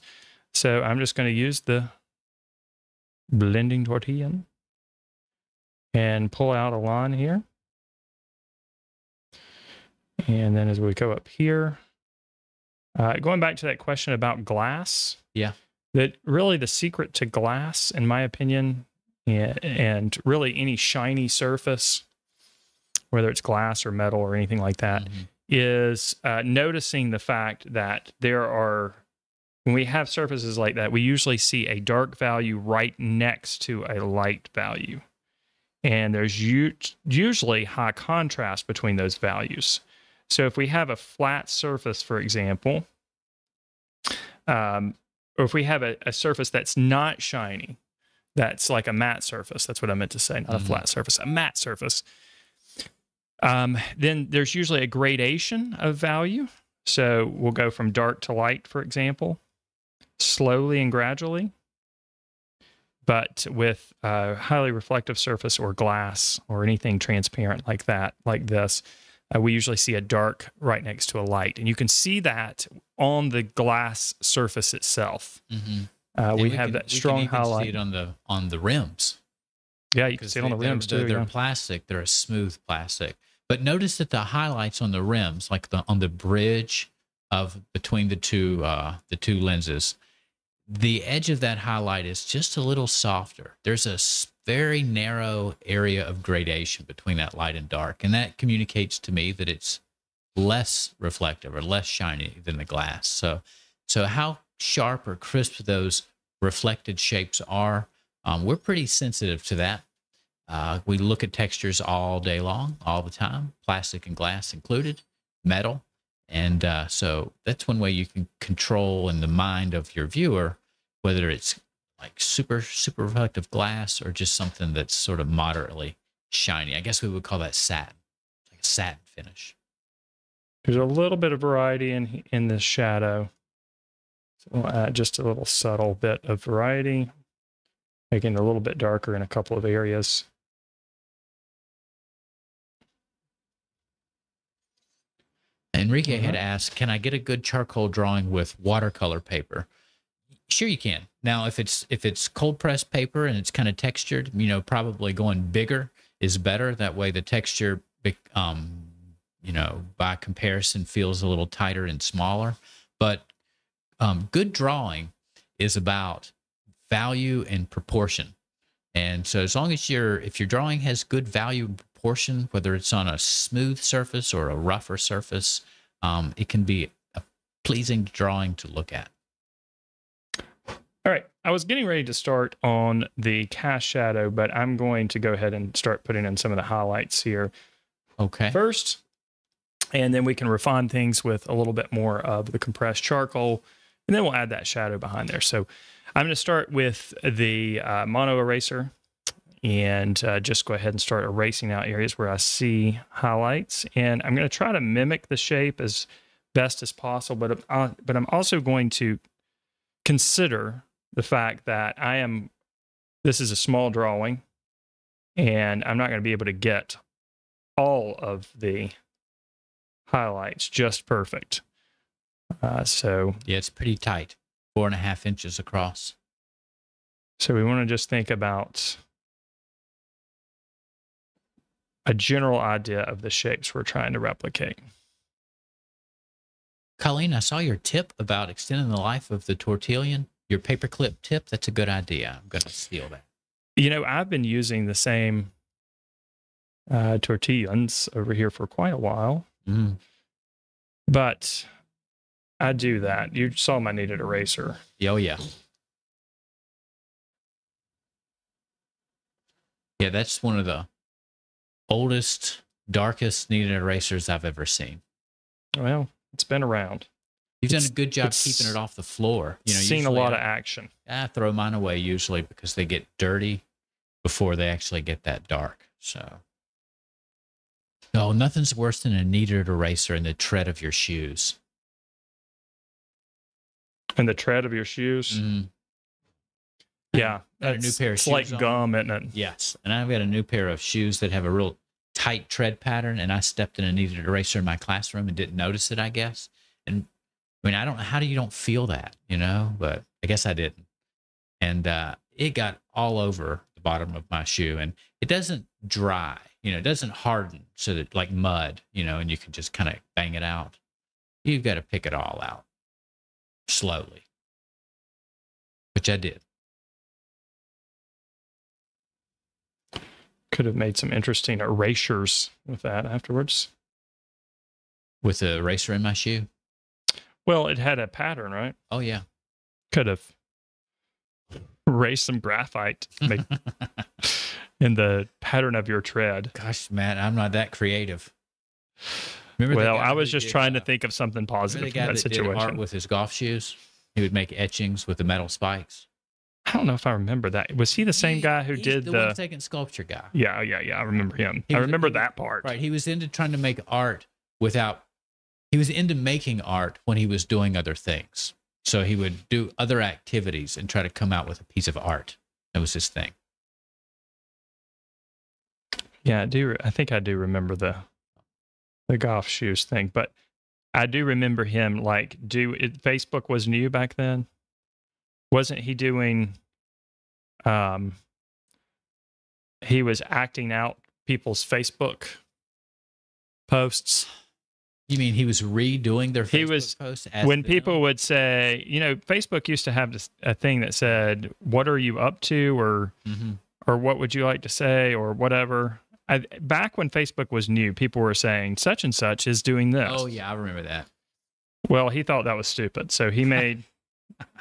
So I'm just going to use the blending tortilla and pull out a line here. And then as we go up here, going back to that question about glass. Yeah. That really the secret to glass, in my opinion, and really any shiny surface, whether it's glass or metal or anything like that, is noticing the fact that there are, when we have surfaces like that, we usually see a dark value right next to a light value. And there's usually high contrast between those values. So if we have a flat surface, for example, or if we have a surface that's not shiny, that's like a matte surface. That's what I meant to say, not a flat surface, a matte surface. Then there's usually a gradation of value. So we'll go from dark to light, for example, slowly and gradually. But with a highly reflective surface or glass or anything transparent like that, like this, we usually see a dark right next to a light. And you can see that on the glass surface itself. We have that strong highlight. You can see it on the rims. Yeah, you can see it on the rims too. They're plastic. They're a smooth plastic. But notice that the highlights on the rims, like on the bridge of between the two lenses, the edge of that highlight is just a little softer. There's a very narrow area of gradation between that light and dark, and that communicates to me that it's less reflective or less shiny than the glass. So how sharp or crisp those reflected shapes are, we're pretty sensitive to that. We look at textures all day long, all the time, plastic and glass included, metal. And so that's one way you can control in the mind of your viewer, whether it's like super, super reflective glass or just something that's sort of moderately shiny. I guess we would call that satin, like a satin finish. There's a little bit of variety in this shadow. So we'll add just a little subtle bit of variety, making it a little bit darker in a couple of areas. Enrique had asked, can I get a good charcoal drawing with watercolor paper? Sure you can. Now, if it's cold pressed paper and it's kind of textured, you know, probably going bigger is better. That way the texture, you know, by comparison feels a little tighter and smaller. But good drawing is about value and proportion. And so as long as if your drawing has good value and proportion, whether it's on a smooth surface or a rougher surface, it can be a pleasing drawing to look at. All right, I was getting ready to start on the cast shadow, but I'm going to go ahead and start putting in some of the highlights here. Okay. First, and then we can refine things with a little bit more of the compressed charcoal, and then we'll add that shadow behind there. So I'm going to start with the mono eraser and just go ahead and start erasing out areas where I see highlights. And I'm going to try to mimic the shape as best as possible, but I'm also going to consider the fact that this is a small drawing, and I'm not going to be able to get all of the highlights just perfect. So yeah, it's pretty tight. 4.5 inches across. So we want to just think about a general idea of the shapes we're trying to replicate. Colleen, I saw your tip about extending the life of the tortillion, your paperclip tip. That's a good idea. I'm going to steal that. You know, I've been using the same tortillas over here for quite a while. Mm. But I do that. You saw my needed eraser. Oh, yeah. Yeah, that's one of the oldest, darkest kneaded erasers I've ever seen. Well, it's been around. You've done a good job keeping it off the floor. You know, seen a lot of action. I throw mine away usually because they get dirty before they actually get that dark. So, no, nothing's worse than a kneaded eraser and the tread of your shoes. And the tread of your shoes? Mm. Yeah. Got a new pair of shoes. It's like gum, isn't it? Yes. And I've got a new pair of shoes that have a real tight tread pattern, and I stepped in a kneaded eraser in my classroom and didn't notice it, I guess. And I mean, I don't know, how do you don't feel that, you know? But I guess I didn't. And it got all over the bottom of my shoe, and it doesn't dry, you know, it doesn't harden so that like mud, you know, and you can just kind of bang it out. You've got to pick it all out slowly, which I did. Could have made some interesting erasures with that afterwards. With the eraser in my shoe? Well, it had a pattern, right? Oh, yeah. Could have erased some graphite in the pattern of your tread. Gosh, Matt, I'm not that creative. Remember well, I was just trying to think of something positive in that situation. Remember the guy that did art with his golf shoes? He would make etchings with the metal spikes. I don't know if I remember that. Was he the same guy who did the one-second sculpture guy? Yeah, yeah, yeah. I remember him. I remember that part. Right. He was into trying to make art without... He was into making art when he was doing other things. So he would do other activities and try to come out with a piece of art. That was his thing. Yeah, I do. I think I do remember the golf shoes thing, but I do remember him like Facebook was new back then. Wasn't he doing, he was acting out people's Facebook posts. You mean he was redoing their Facebook posts? When people would say, you know, Facebook used to have this, a thing that said, what are you up to? Or, or what would you like to say? Or whatever. Back when Facebook was new, people were saying such and such is doing this. Oh, yeah, I remember that. Well, he thought that was stupid. So he made...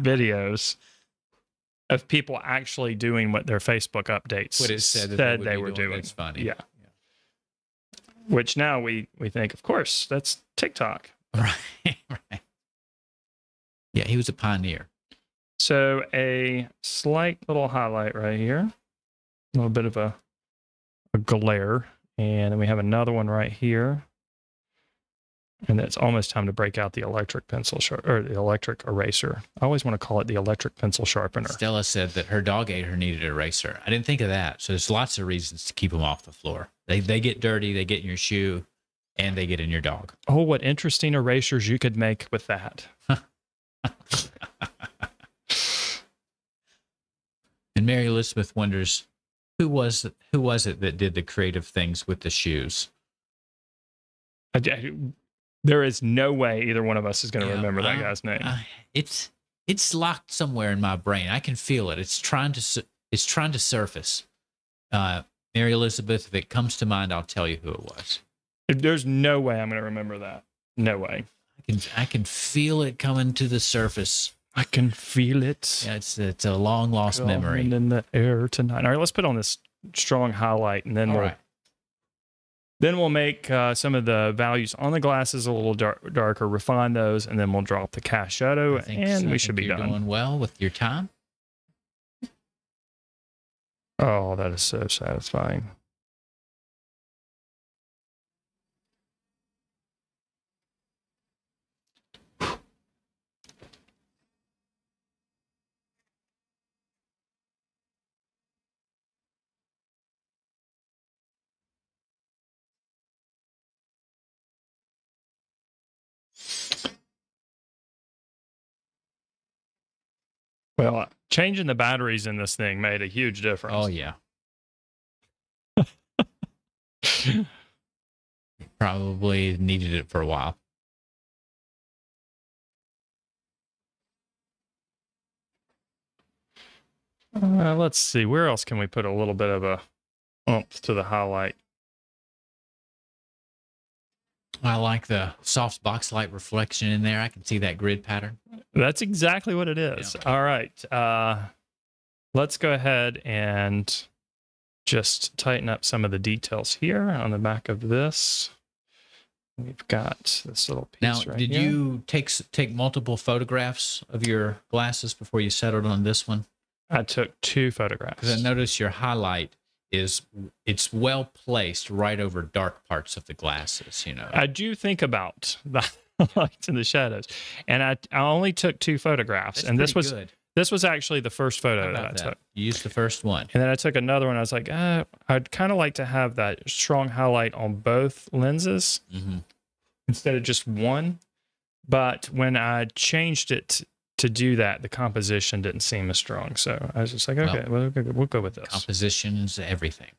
videos of people actually doing what their Facebook updates said they were doing. It's funny. Yeah. Which now we think, of course, that's TikTok. Right. Right. Yeah, he was a pioneer. So a slight little highlight right here. A little bit of a glare. And then we have another one right here. And it's almost time to break out the electric pencil or the electric eraser. I always want to call it the electric pencil sharpener. Stella said that her dog ate her kneaded eraser. I didn't think of that. So there's lots of reasons to keep them off the floor. They get dirty, they get in your shoe, and they get in your dog. Oh, what interesting erasers you could make with that. And Mary Elizabeth wonders, who was it that did the creative things with the shoes? There is no way either one of us is going to remember that guy's name. It's locked somewhere in my brain. I can feel it. It's trying to surface. Mary Elizabeth, if it comes to mind, I'll tell you who it was. There's no way I'm going to remember that. No way. I can feel it coming to the surface. I can feel it. Yeah, it's a long lost memory. And in the air tonight. All right, let's put on this strong highlight, and then Then we'll make some of the values on the glasses a little darker, refine those, and then we'll drop the cast shadow, and we should be done. Doing well with your time. Oh, that is so satisfying. Well, changing the batteries in this thing made a huge difference. Oh, yeah. Probably needed it for a while. Let's see, where else can we put a little bit of a oomph to the highlight? I like the soft box light reflection in there. I can see that grid pattern. That's exactly what it is. Yeah. All right. Let's go ahead and just tighten up some of the details here on the back of this. We've got this little piece right here. Now, did you take multiple photographs of your glasses before you settled on this one? I took 2 photographs. Because I noticed your highlight is, it's well placed right over dark parts of the glasses, you know. I do think about the highlights and the shadows. And I only took 2 photographs. That's this was actually the first photo that I took. You used the first one. And then I took another one. I was like, I'd kind of like to have that strong highlight on both lenses instead of just one. But when I changed it to do that, the composition didn't seem as strong. So I was just like, okay, well, we'll go with this. Composition's everything.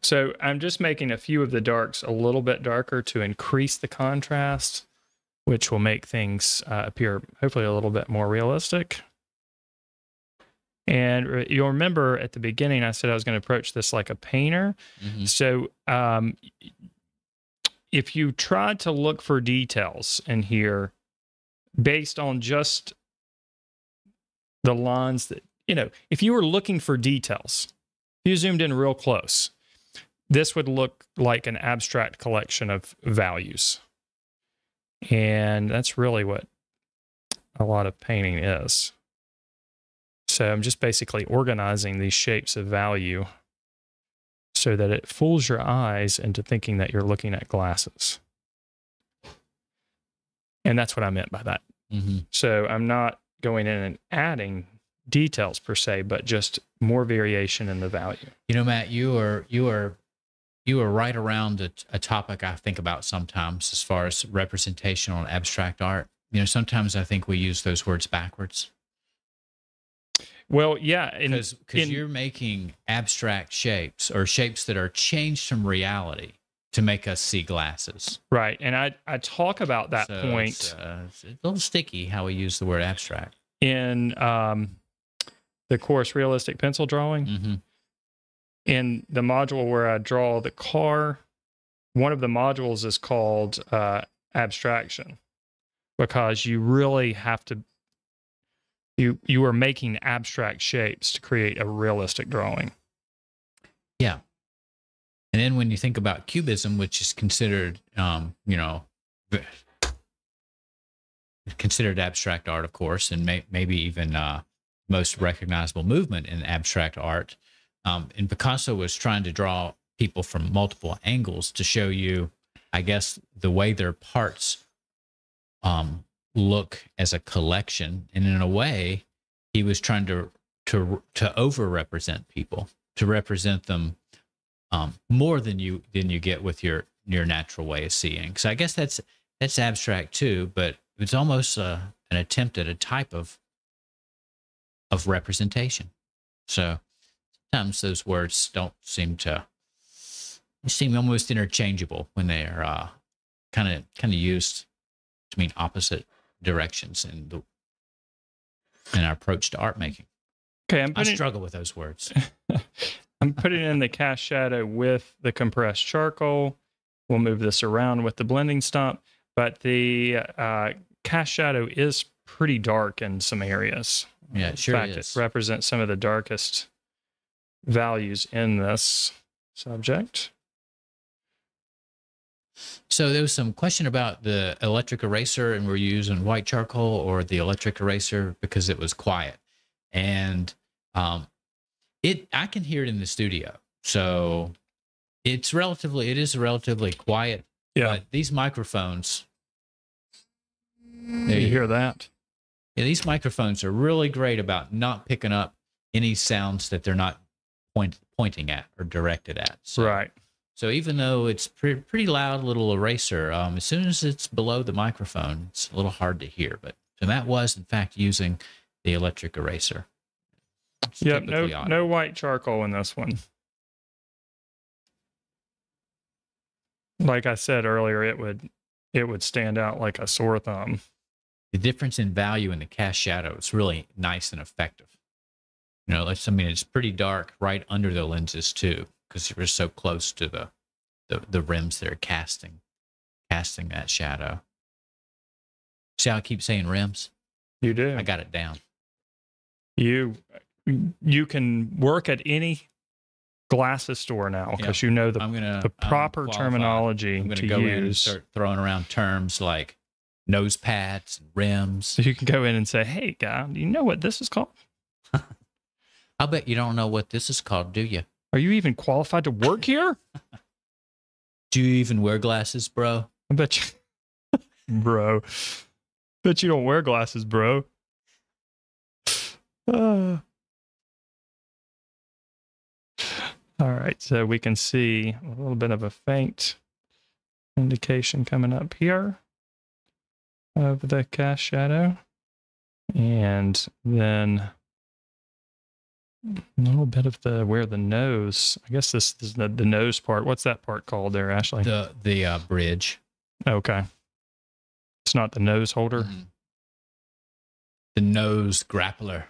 So I'm just making a few of the darks a little bit darker to increase the contrast, which will make things appear hopefully a little bit more realistic. And you'll remember at the beginning, I said I was going to approach this like a painter. So if you try to look for details in here based on just the lines that, you know, if you were looking for details, if you zoomed in real close, this would look like an abstract collection of values. And that's really what a lot of painting is. So I'm just basically organizing these shapes of value so that it fools your eyes into thinking that you're looking at glasses. And that's what I meant by that. So I'm not going in and adding details per se, but just more variation in the value. You know, Matt, you are right around a topic I think about sometimes as far as representation on abstract art. You know, sometimes I think we use those words backwards. Well, yeah. Because you're making abstract shapes or shapes that are changed from reality to make us see glasses. Right. And I talk about that point. It's a little sticky how we use the word abstract. In the course Realistic Pencil Drawing. In the module where I draw the car, one of the modules is called abstraction, because you really have to, you are making abstract shapes to create a realistic drawing. Yeah. And then when you think about cubism, which is considered, you know, considered abstract art, of course, and maybe even most recognizable movement in abstract art. And Picasso was trying to draw people from multiple angles to show you, I guess, the way their parts look as a collection. And in a way, he was trying to over-represent people, to represent them more than you get with your natural way of seeing. So I guess that's abstract too, but it's almost an attempt at a type of representation. So sometimes those words don't seem to, they seem almost interchangeable when they are kind of used to mean opposite directions in our approach to art making. Okay, I struggle with those words. I'm putting in the cast shadow with the compressed charcoal. We'll move this around with the blending stump, but the cast shadow is pretty dark in some areas. Yeah, it sure is. In fact, it represents some of the darkest values in this subject. So there was some question about the electric eraser, and were you using white charcoal or the electric eraser because it was quiet? And I can hear it in the studio, so it's relatively, it is relatively quiet. Yeah. But these microphones, you hear that? Yeah, these microphones are really great about not picking up any sounds that they're not pointing at or directed at. So, right. So even though it's pretty loud little eraser, as soon as it's below the microphone, it's a little hard to hear. But so that was, in fact, using the electric eraser. Yep, no white charcoal in this one. Like I said earlier, it would stand out like a sore thumb. the difference in value in the cast shadow is really nice and effective. You know, that's, I mean, it's pretty dark right under the lenses too, because you're so close to the rims that are casting that shadow. See how I keep saying rims? You do. I got it down. You can work at any glasses store now because you know the proper terminology to go use. In and start throwing around terms like nose pads and rims. So you can go in and say, hey, guy, do you know what this is called? I bet you don't know what this is called, do you? Are you even qualified to work here? Do you even wear glasses, bro? I bet you. Bro. Bet you don't wear glasses, bro. All right, so we can see a little bit of a faint indication coming up here of the cast shadow. And then a little bit of the where the nose, I guess this is the nose part. What's that part called there, Ashley? The bridge. Okay. It's not the nose holder. Mm-hmm. The nose grappler.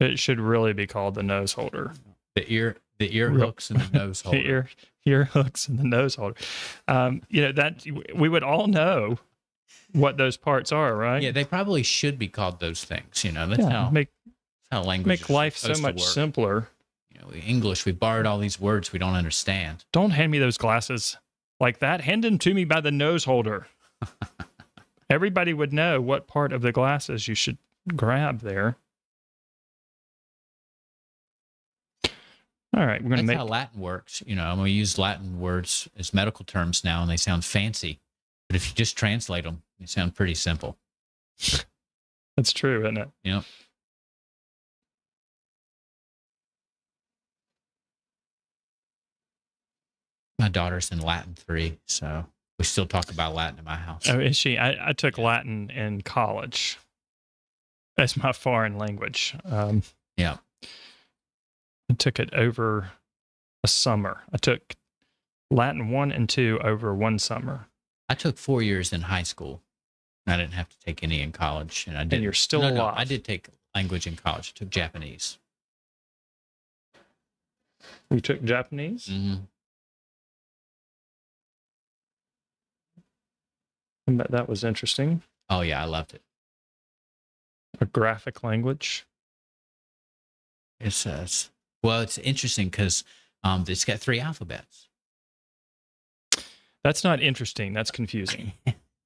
It should really be called the nose holder. The ear hooks and the nose holder. The ear hooks and the nose holder. You know, that we would all know what those parts are, right? Yeah, they probably should be called those things. You know, that's how how language make life so much simpler. You know, English, we borrowed all these words we don't understand. Don't hand me those glasses like that. Hand them to me by the nose holder. Everybody would know what part of the glasses you should grab there. All right, we're going to make how Latin works. You know, we use Latin words as medical terms now, and they sound fancy. But if you just translate them, they sound pretty simple. That's true, isn't it? Yeah. My daughter's in Latin 3, so we still talk about Latin in my house. Oh, is she? I took Latin in college. That's my foreign language. Yeah. I took it over a summer. I took Latin 1 and 2 over one summer. I took 4 years in high school. I didn't have to take any in college. And I didn't. And you're still alive. No, I did take language in college. I took Japanese. You took Japanese? Mm-hmm. But that was interesting. Oh, yeah, I loved it. A graphic language. It says, well, it's interesting because it's got 3 alphabets. That's not interesting. That's confusing.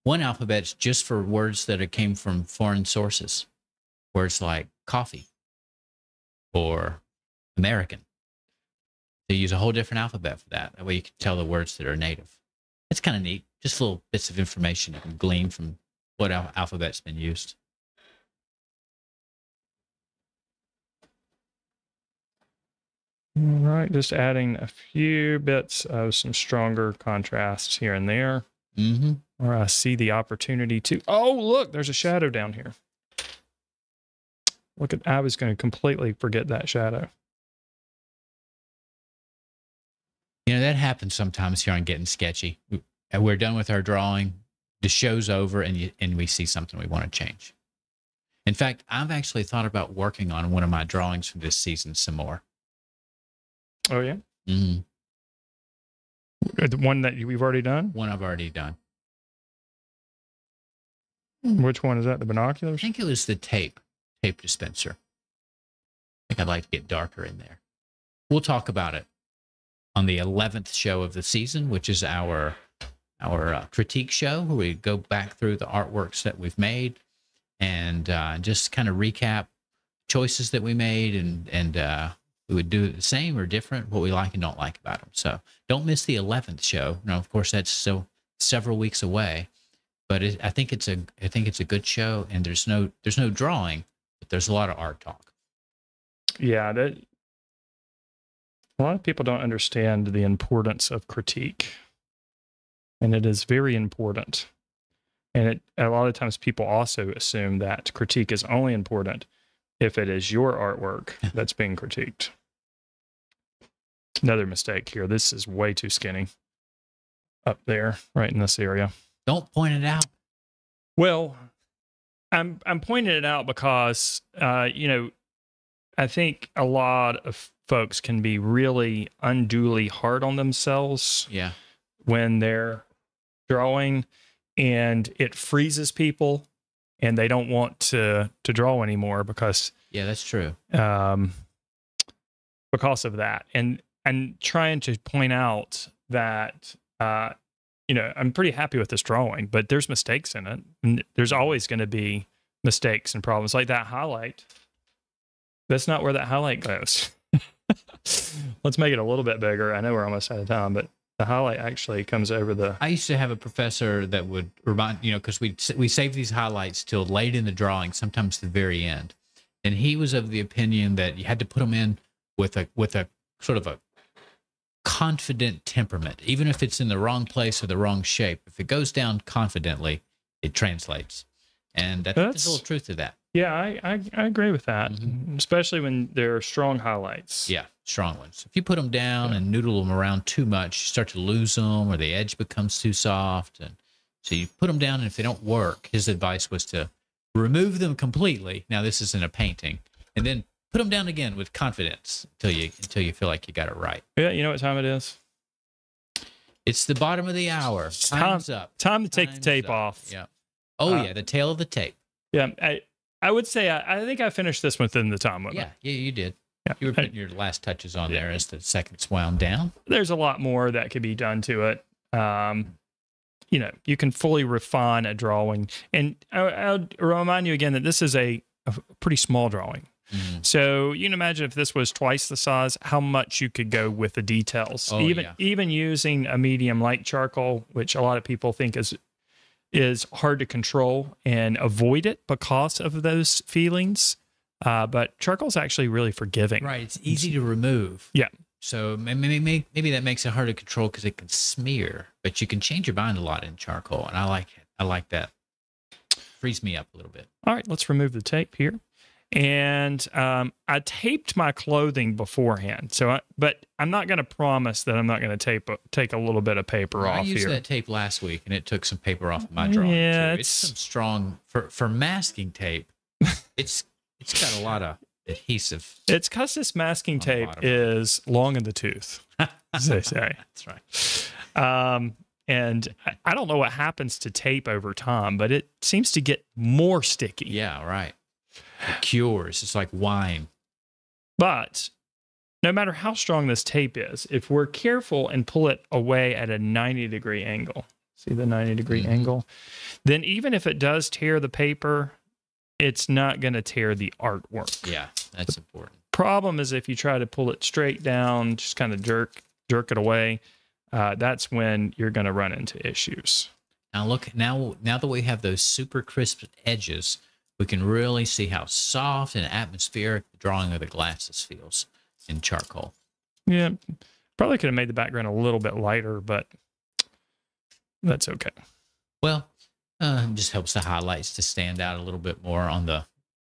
One alphabet is just for words that came from foreign sources, words like coffee or American. They use a whole different alphabet for that. That way you can tell the words that are native. It's kind of neat. Just little bits of information you can glean from what alphabet's been used. All right, just adding a few bits of some stronger contrasts here and there. Mm-hmm. Where I see the opportunity to, oh, look, there's a shadow down here. Look at, I was going to completely forget that shadow. You know, that happens sometimes here on Getting Sketchy. We're done with our drawing. The show's over, and we see something we want to change. In fact, I've actually thought about working on one of my drawings from this season some more. Oh, yeah? Mm-hmm. The one that we've already done? One I've already done. Which one is that? The binoculars? I think it was the tape dispenser. I think I'd like to get darker in there. We'll talk about it on the 11th show of the season, which is our critique show, where we go back through the artworks that we've made and just kind of recap choices that we made, and we would do the same or different, what we like and don't like about them. So don't miss the 11th show. Now, of course, that's so several weeks away, but I think it's a good show, and there's no drawing, but there's a lot of art talk. Yeah, a lot of people don't understand the importance of critique. And it is very important. And a lot of times people also assume that critique is only important if it is your artwork that's being critiqued. Another mistake here. This is way too skinny up there, right in this area. Don't point it out. Well, I'm pointing it out because, you know, I think a lot of folks can be really unduly hard on themselves. Yeah. When they're drawing, and it freezes people and they don't want to draw anymore because, yeah, that's true. Because of that. And trying to point out that, you know, I'm pretty happy with this drawing, but there's mistakes in it. And there's always going to be mistakes and problems. Like that highlight, that's not where that highlight goes. Let's make it a little bit bigger. I know we're almost out of time, but the highlight actually comes over the... I used to have a professor that would remind, you know, because we save these highlights till late in the drawing, sometimes the very end. And he was of the opinion that you had to put them in with a sort of a confident temperament. Even if it's in the wrong place or the wrong shape, if it goes down confidently, it translates. And I think there's a little truth to that. Yeah, I agree with that, mm-hmm. especially when there are strong highlights. Yeah, strong ones. If you put them down and noodle them around too much, you start to lose them or the edge becomes too soft. And so you put them down, and if they don't work, his advice was to remove them completely. Now, this isn't a painting. And then put them down again with confidence until you feel like you got it right. Yeah, you know what time it is? It's the bottom of the hour. Time's up. Time to take the tape off. Yeah. Oh, yeah, the tail of the tape. Yeah, I would say I think I finished this within the time limit. Yeah, yeah, you did. Yeah. You were putting your last touches on there as the seconds wound down. There's a lot more that could be done to it. You know, you can fully refine a drawing. And I'll remind you again that this is a pretty small drawing. Mm. So you can imagine if this was twice the size, how much you could go with the details. Oh, even using a medium like charcoal, which a lot of people think is hard to control and avoid it because of those feelings. But charcoal is actually really forgiving. Right, it's easy to remove. Yeah. So maybe that makes it hard to control because it can smear. But you can change your mind a lot in charcoal, and I like it. I like that. Frees me up a little bit. All right, let's remove the tape here. And I taped my clothing beforehand, so but I'm not going to promise that I'm not going to take a little bit of paper off. I used that tape last week, and it took some paper off of my drawing. Yeah, too. It's some strong for masking tape. It's got a lot of adhesive. It's because this masking tape is long in the tooth, as they say. That's right. And I don't know what happens to tape over time, but it seems to get more sticky. Yeah, right. It cures. It's like wine. But no matter how strong this tape is, if we're careful and pull it away at a 90-degree angle, see the 90-degree angle, then even if it does tear the paper, it's not going to tear the artwork. Yeah, that's important. Problem is if you try to pull it straight down, just kind of jerk it away, that's when you're going to run into issues. Now look, now that we have those super crisp edges, we can really see how soft and atmospheric the drawing of the glasses feels in charcoal. Yeah, probably could have made the background a little bit lighter, but that's okay. Well, it just helps the highlights to stand out a little bit more on the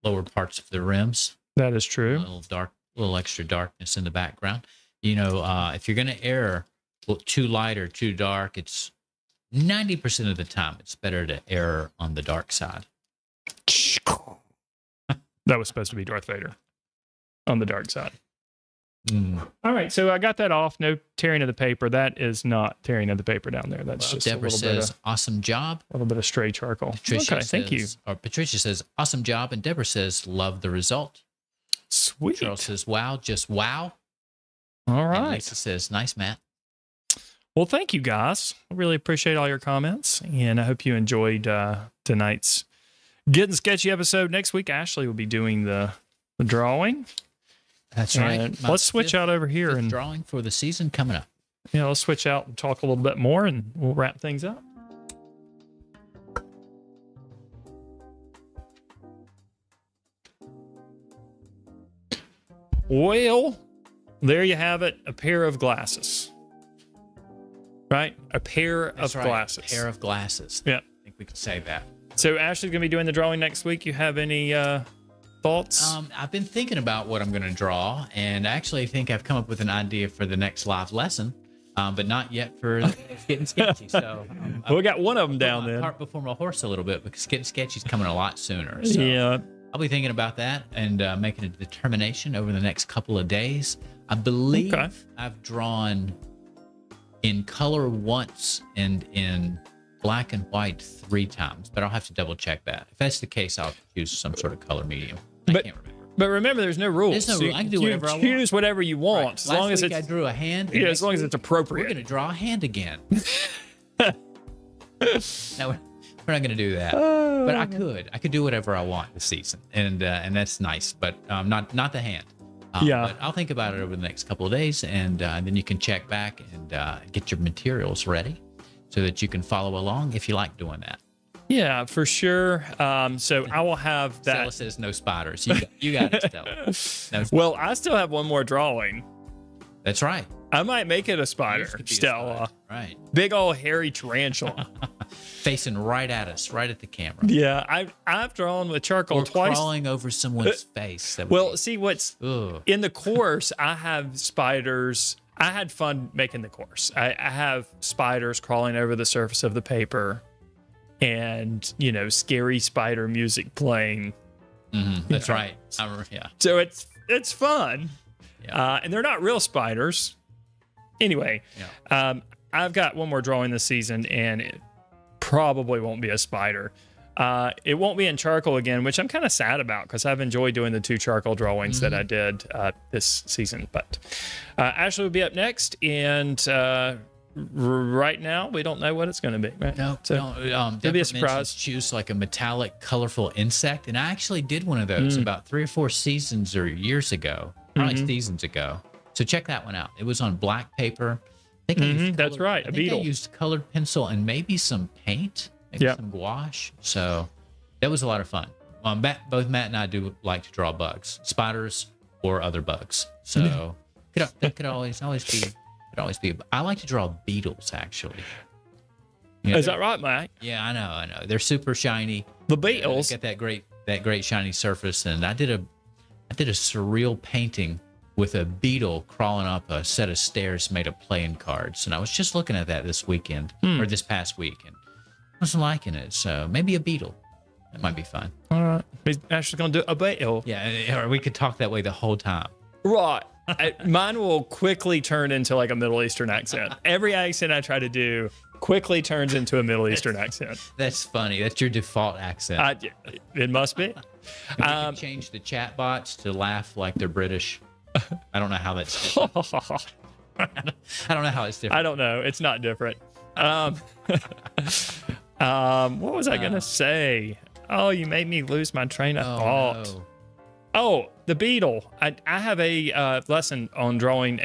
lower parts of the rims. That is true. A little dark, a little extra darkness in the background. You know, if you're going to err too light or too dark, it's 90% of the time it's better to err on the dark side. That was supposed to be Darth Vader on the dark side. Mm. All right, so I got that off. No tearing of the paper. That is not tearing of the paper down there. That's just Deborah says, awesome job. A little bit of stray charcoal. Patricia says, thank you. Or Patricia says, awesome job. And Deborah says, love the result. Sweet. Charles says, wow, just wow. All right. And Lisa says, nice, Matt. Well, thank you, guys. I really appreciate all your comments, and I hope you enjoyed tonight's Getting Sketchy episode. Next week, Ashley will be doing the drawing. That's right. Let's switch out over here. And drawing for the season coming up. Yeah, let's switch out and talk a little bit more, and we'll wrap things up. Well, there you have it. A pair of glasses. Right? A pair of glasses. A pair of glasses. Yeah. I think we can say that. So Ashley's going to be doing the drawing next week. You have any thoughts? I've been thinking about what I'm going to draw, and I actually think I've come up with an idea for the next live lesson. but not yet for it's Getting Sketchy. So we got one of them down there. Cart before my horse a little bit, because Getting Sketchy's coming a lot sooner. So yeah, I'll be thinking about that and making a determination over the next couple of days. I believe I've drawn in color once and in black and white 3 times, but I'll have to double check that. If that's the case, I'll choose some sort of color medium. I can't remember. But remember, there's no rules. There's no rule. I can do whatever I want. Choose whatever you want, right. As long as it's. I drew a hand. Yeah, as long as it's appropriate. We're gonna draw a hand again. No, we're not gonna do that. But I could do whatever I want this season, and that's nice. But not the hand. Yeah. But I'll think about it over the next couple of days, and then you can check back and get your materials ready, so that you can follow along if you like doing that. Yeah, for sure. So I will have that. Stella says no spiders. You got it, Stella. No spiders. Well, I still have one more drawing. That's right. I might make it a spider, Stella. A spider. Right. Big old hairy tarantula. Facing right at us, right at the camera. Yeah, I've drawn with charcoal twice. Crawling over someone's face. That well, see what's in the course. I have spiders. I had fun making the course. I have spiders crawling over the surface of the paper. And, you know, scary spider music playing. Mm-hmm, that's right. Yeah. So it's fun. Yeah. And they're not real spiders. Anyway, yeah. I've got one more drawing this season, and it probably won't be a spider. It won't be in charcoal again, which I'm kind of sad about, because I've enjoyed doing the 2 charcoal drawings that I did this season. But Ashley will be up next, and... right now we don't know what it's going to be, right? No, so there'll be a surprise. Choose like a metallic colorful insect, and I actually did one of those about 3 or 4 seasons or years ago, probably seasons ago, so check that one out. It was on black paper. I think I used that's right, a beetle. I used colored pencil and maybe some paint, maybe some gouache, so that was a lot of fun. Both Matt and I do like to draw bugs, spiders or other bugs, so that could always be I like to draw beetles, actually. You know, is that right, Mike? Yeah, I know. They're super shiny. The beetles get that great shiny surface, and I did a surreal painting with a beetle crawling up a set of stairs made of playing cards, and I was just looking at that this weekend or this past week, and I wasn't liking it. So maybe a beetle. That might be fun. All right, we're actually gonna do a beetle. Yeah, or we could talk that way the whole time. Right. Mine will quickly turn into like a Middle Eastern accent. Every accent I try to do quickly turns into a Middle Eastern accent. That's funny. That's your default accent. It must be. You can change the chat bots to laugh like they're British. I don't know how that's different. I don't know how it's different. I don't know. It's not different. What was I going to say? Oh, you made me lose my train of thought. No. Oh, the beetle. I have a lesson on drawing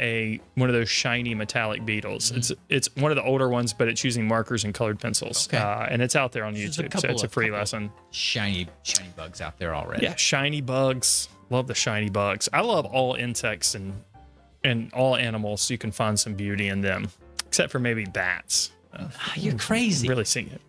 one of those shiny metallic beetles. It's one of the older ones, but it's using markers and colored pencils. Okay. And it's out there on YouTube, so it's a free lesson. Shiny bugs out there already. Yeah, shiny bugs. Love the shiny bugs. I love all insects and all animals. So you can find some beauty in them, except for maybe bats. You're crazy. Really seeing it.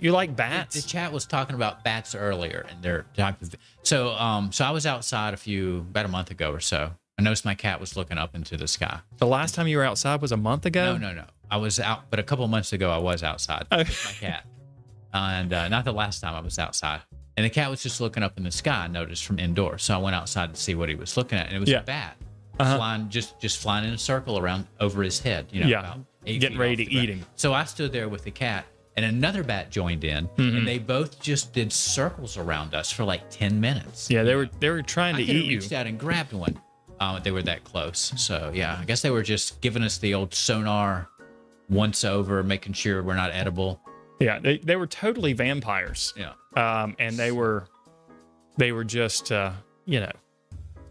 You like bats? The chat was talking about bats earlier, and they're talking. So, so I was outside about a month ago or so. I noticed my cat was looking up into the sky. The last time you were outside was a month ago? No. I was out, but a couple of months ago I was outside with my cat, and not the last time I was outside. And the cat was just looking up in the sky. I noticed from indoors, so I went outside to see what he was looking at, and it was a bat flying, just flying in a circle around over his head. You know, about 8 feet getting ready to eat him. So I stood there with the cat, and another bat joined in, and they both just did circles around us for like 10 minutes. Yeah, they were trying to eat you. I reached out and grabbed one. They were that close. So yeah, I guess they were just giving us the old sonar once over, making sure we're not edible. Yeah, they were totally vampires. Yeah. And they were just you know,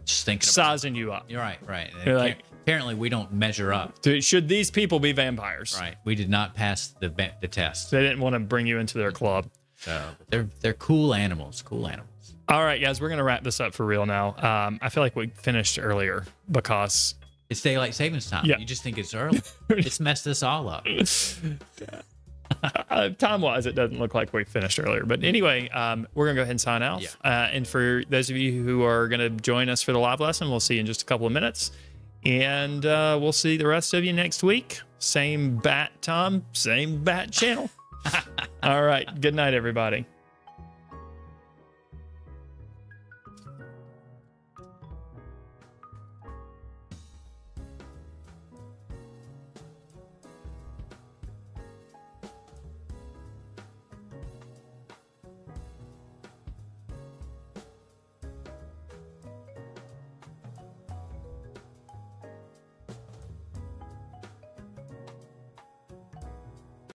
just thinking sizing you up. You're right. They're like, apparently, we don't measure up. Should these people be vampires? Right. We did not pass the test. They didn't want to bring you into their club. So they're cool animals. Cool animals. All right, guys, we're gonna wrap this up for real now. I feel like we finished earlier because it's daylight savings time. Yeah. You just think it's early. It's messed us all up. Time-wise, it doesn't look like we finished earlier. But anyway, we're going to go ahead and sign off. Yeah. And for those of you who are going to join us for the live lesson, we'll see you in just a couple of minutes. And we'll see the rest of you next week. Same bat time, same bat channel. All right. Good night, everybody.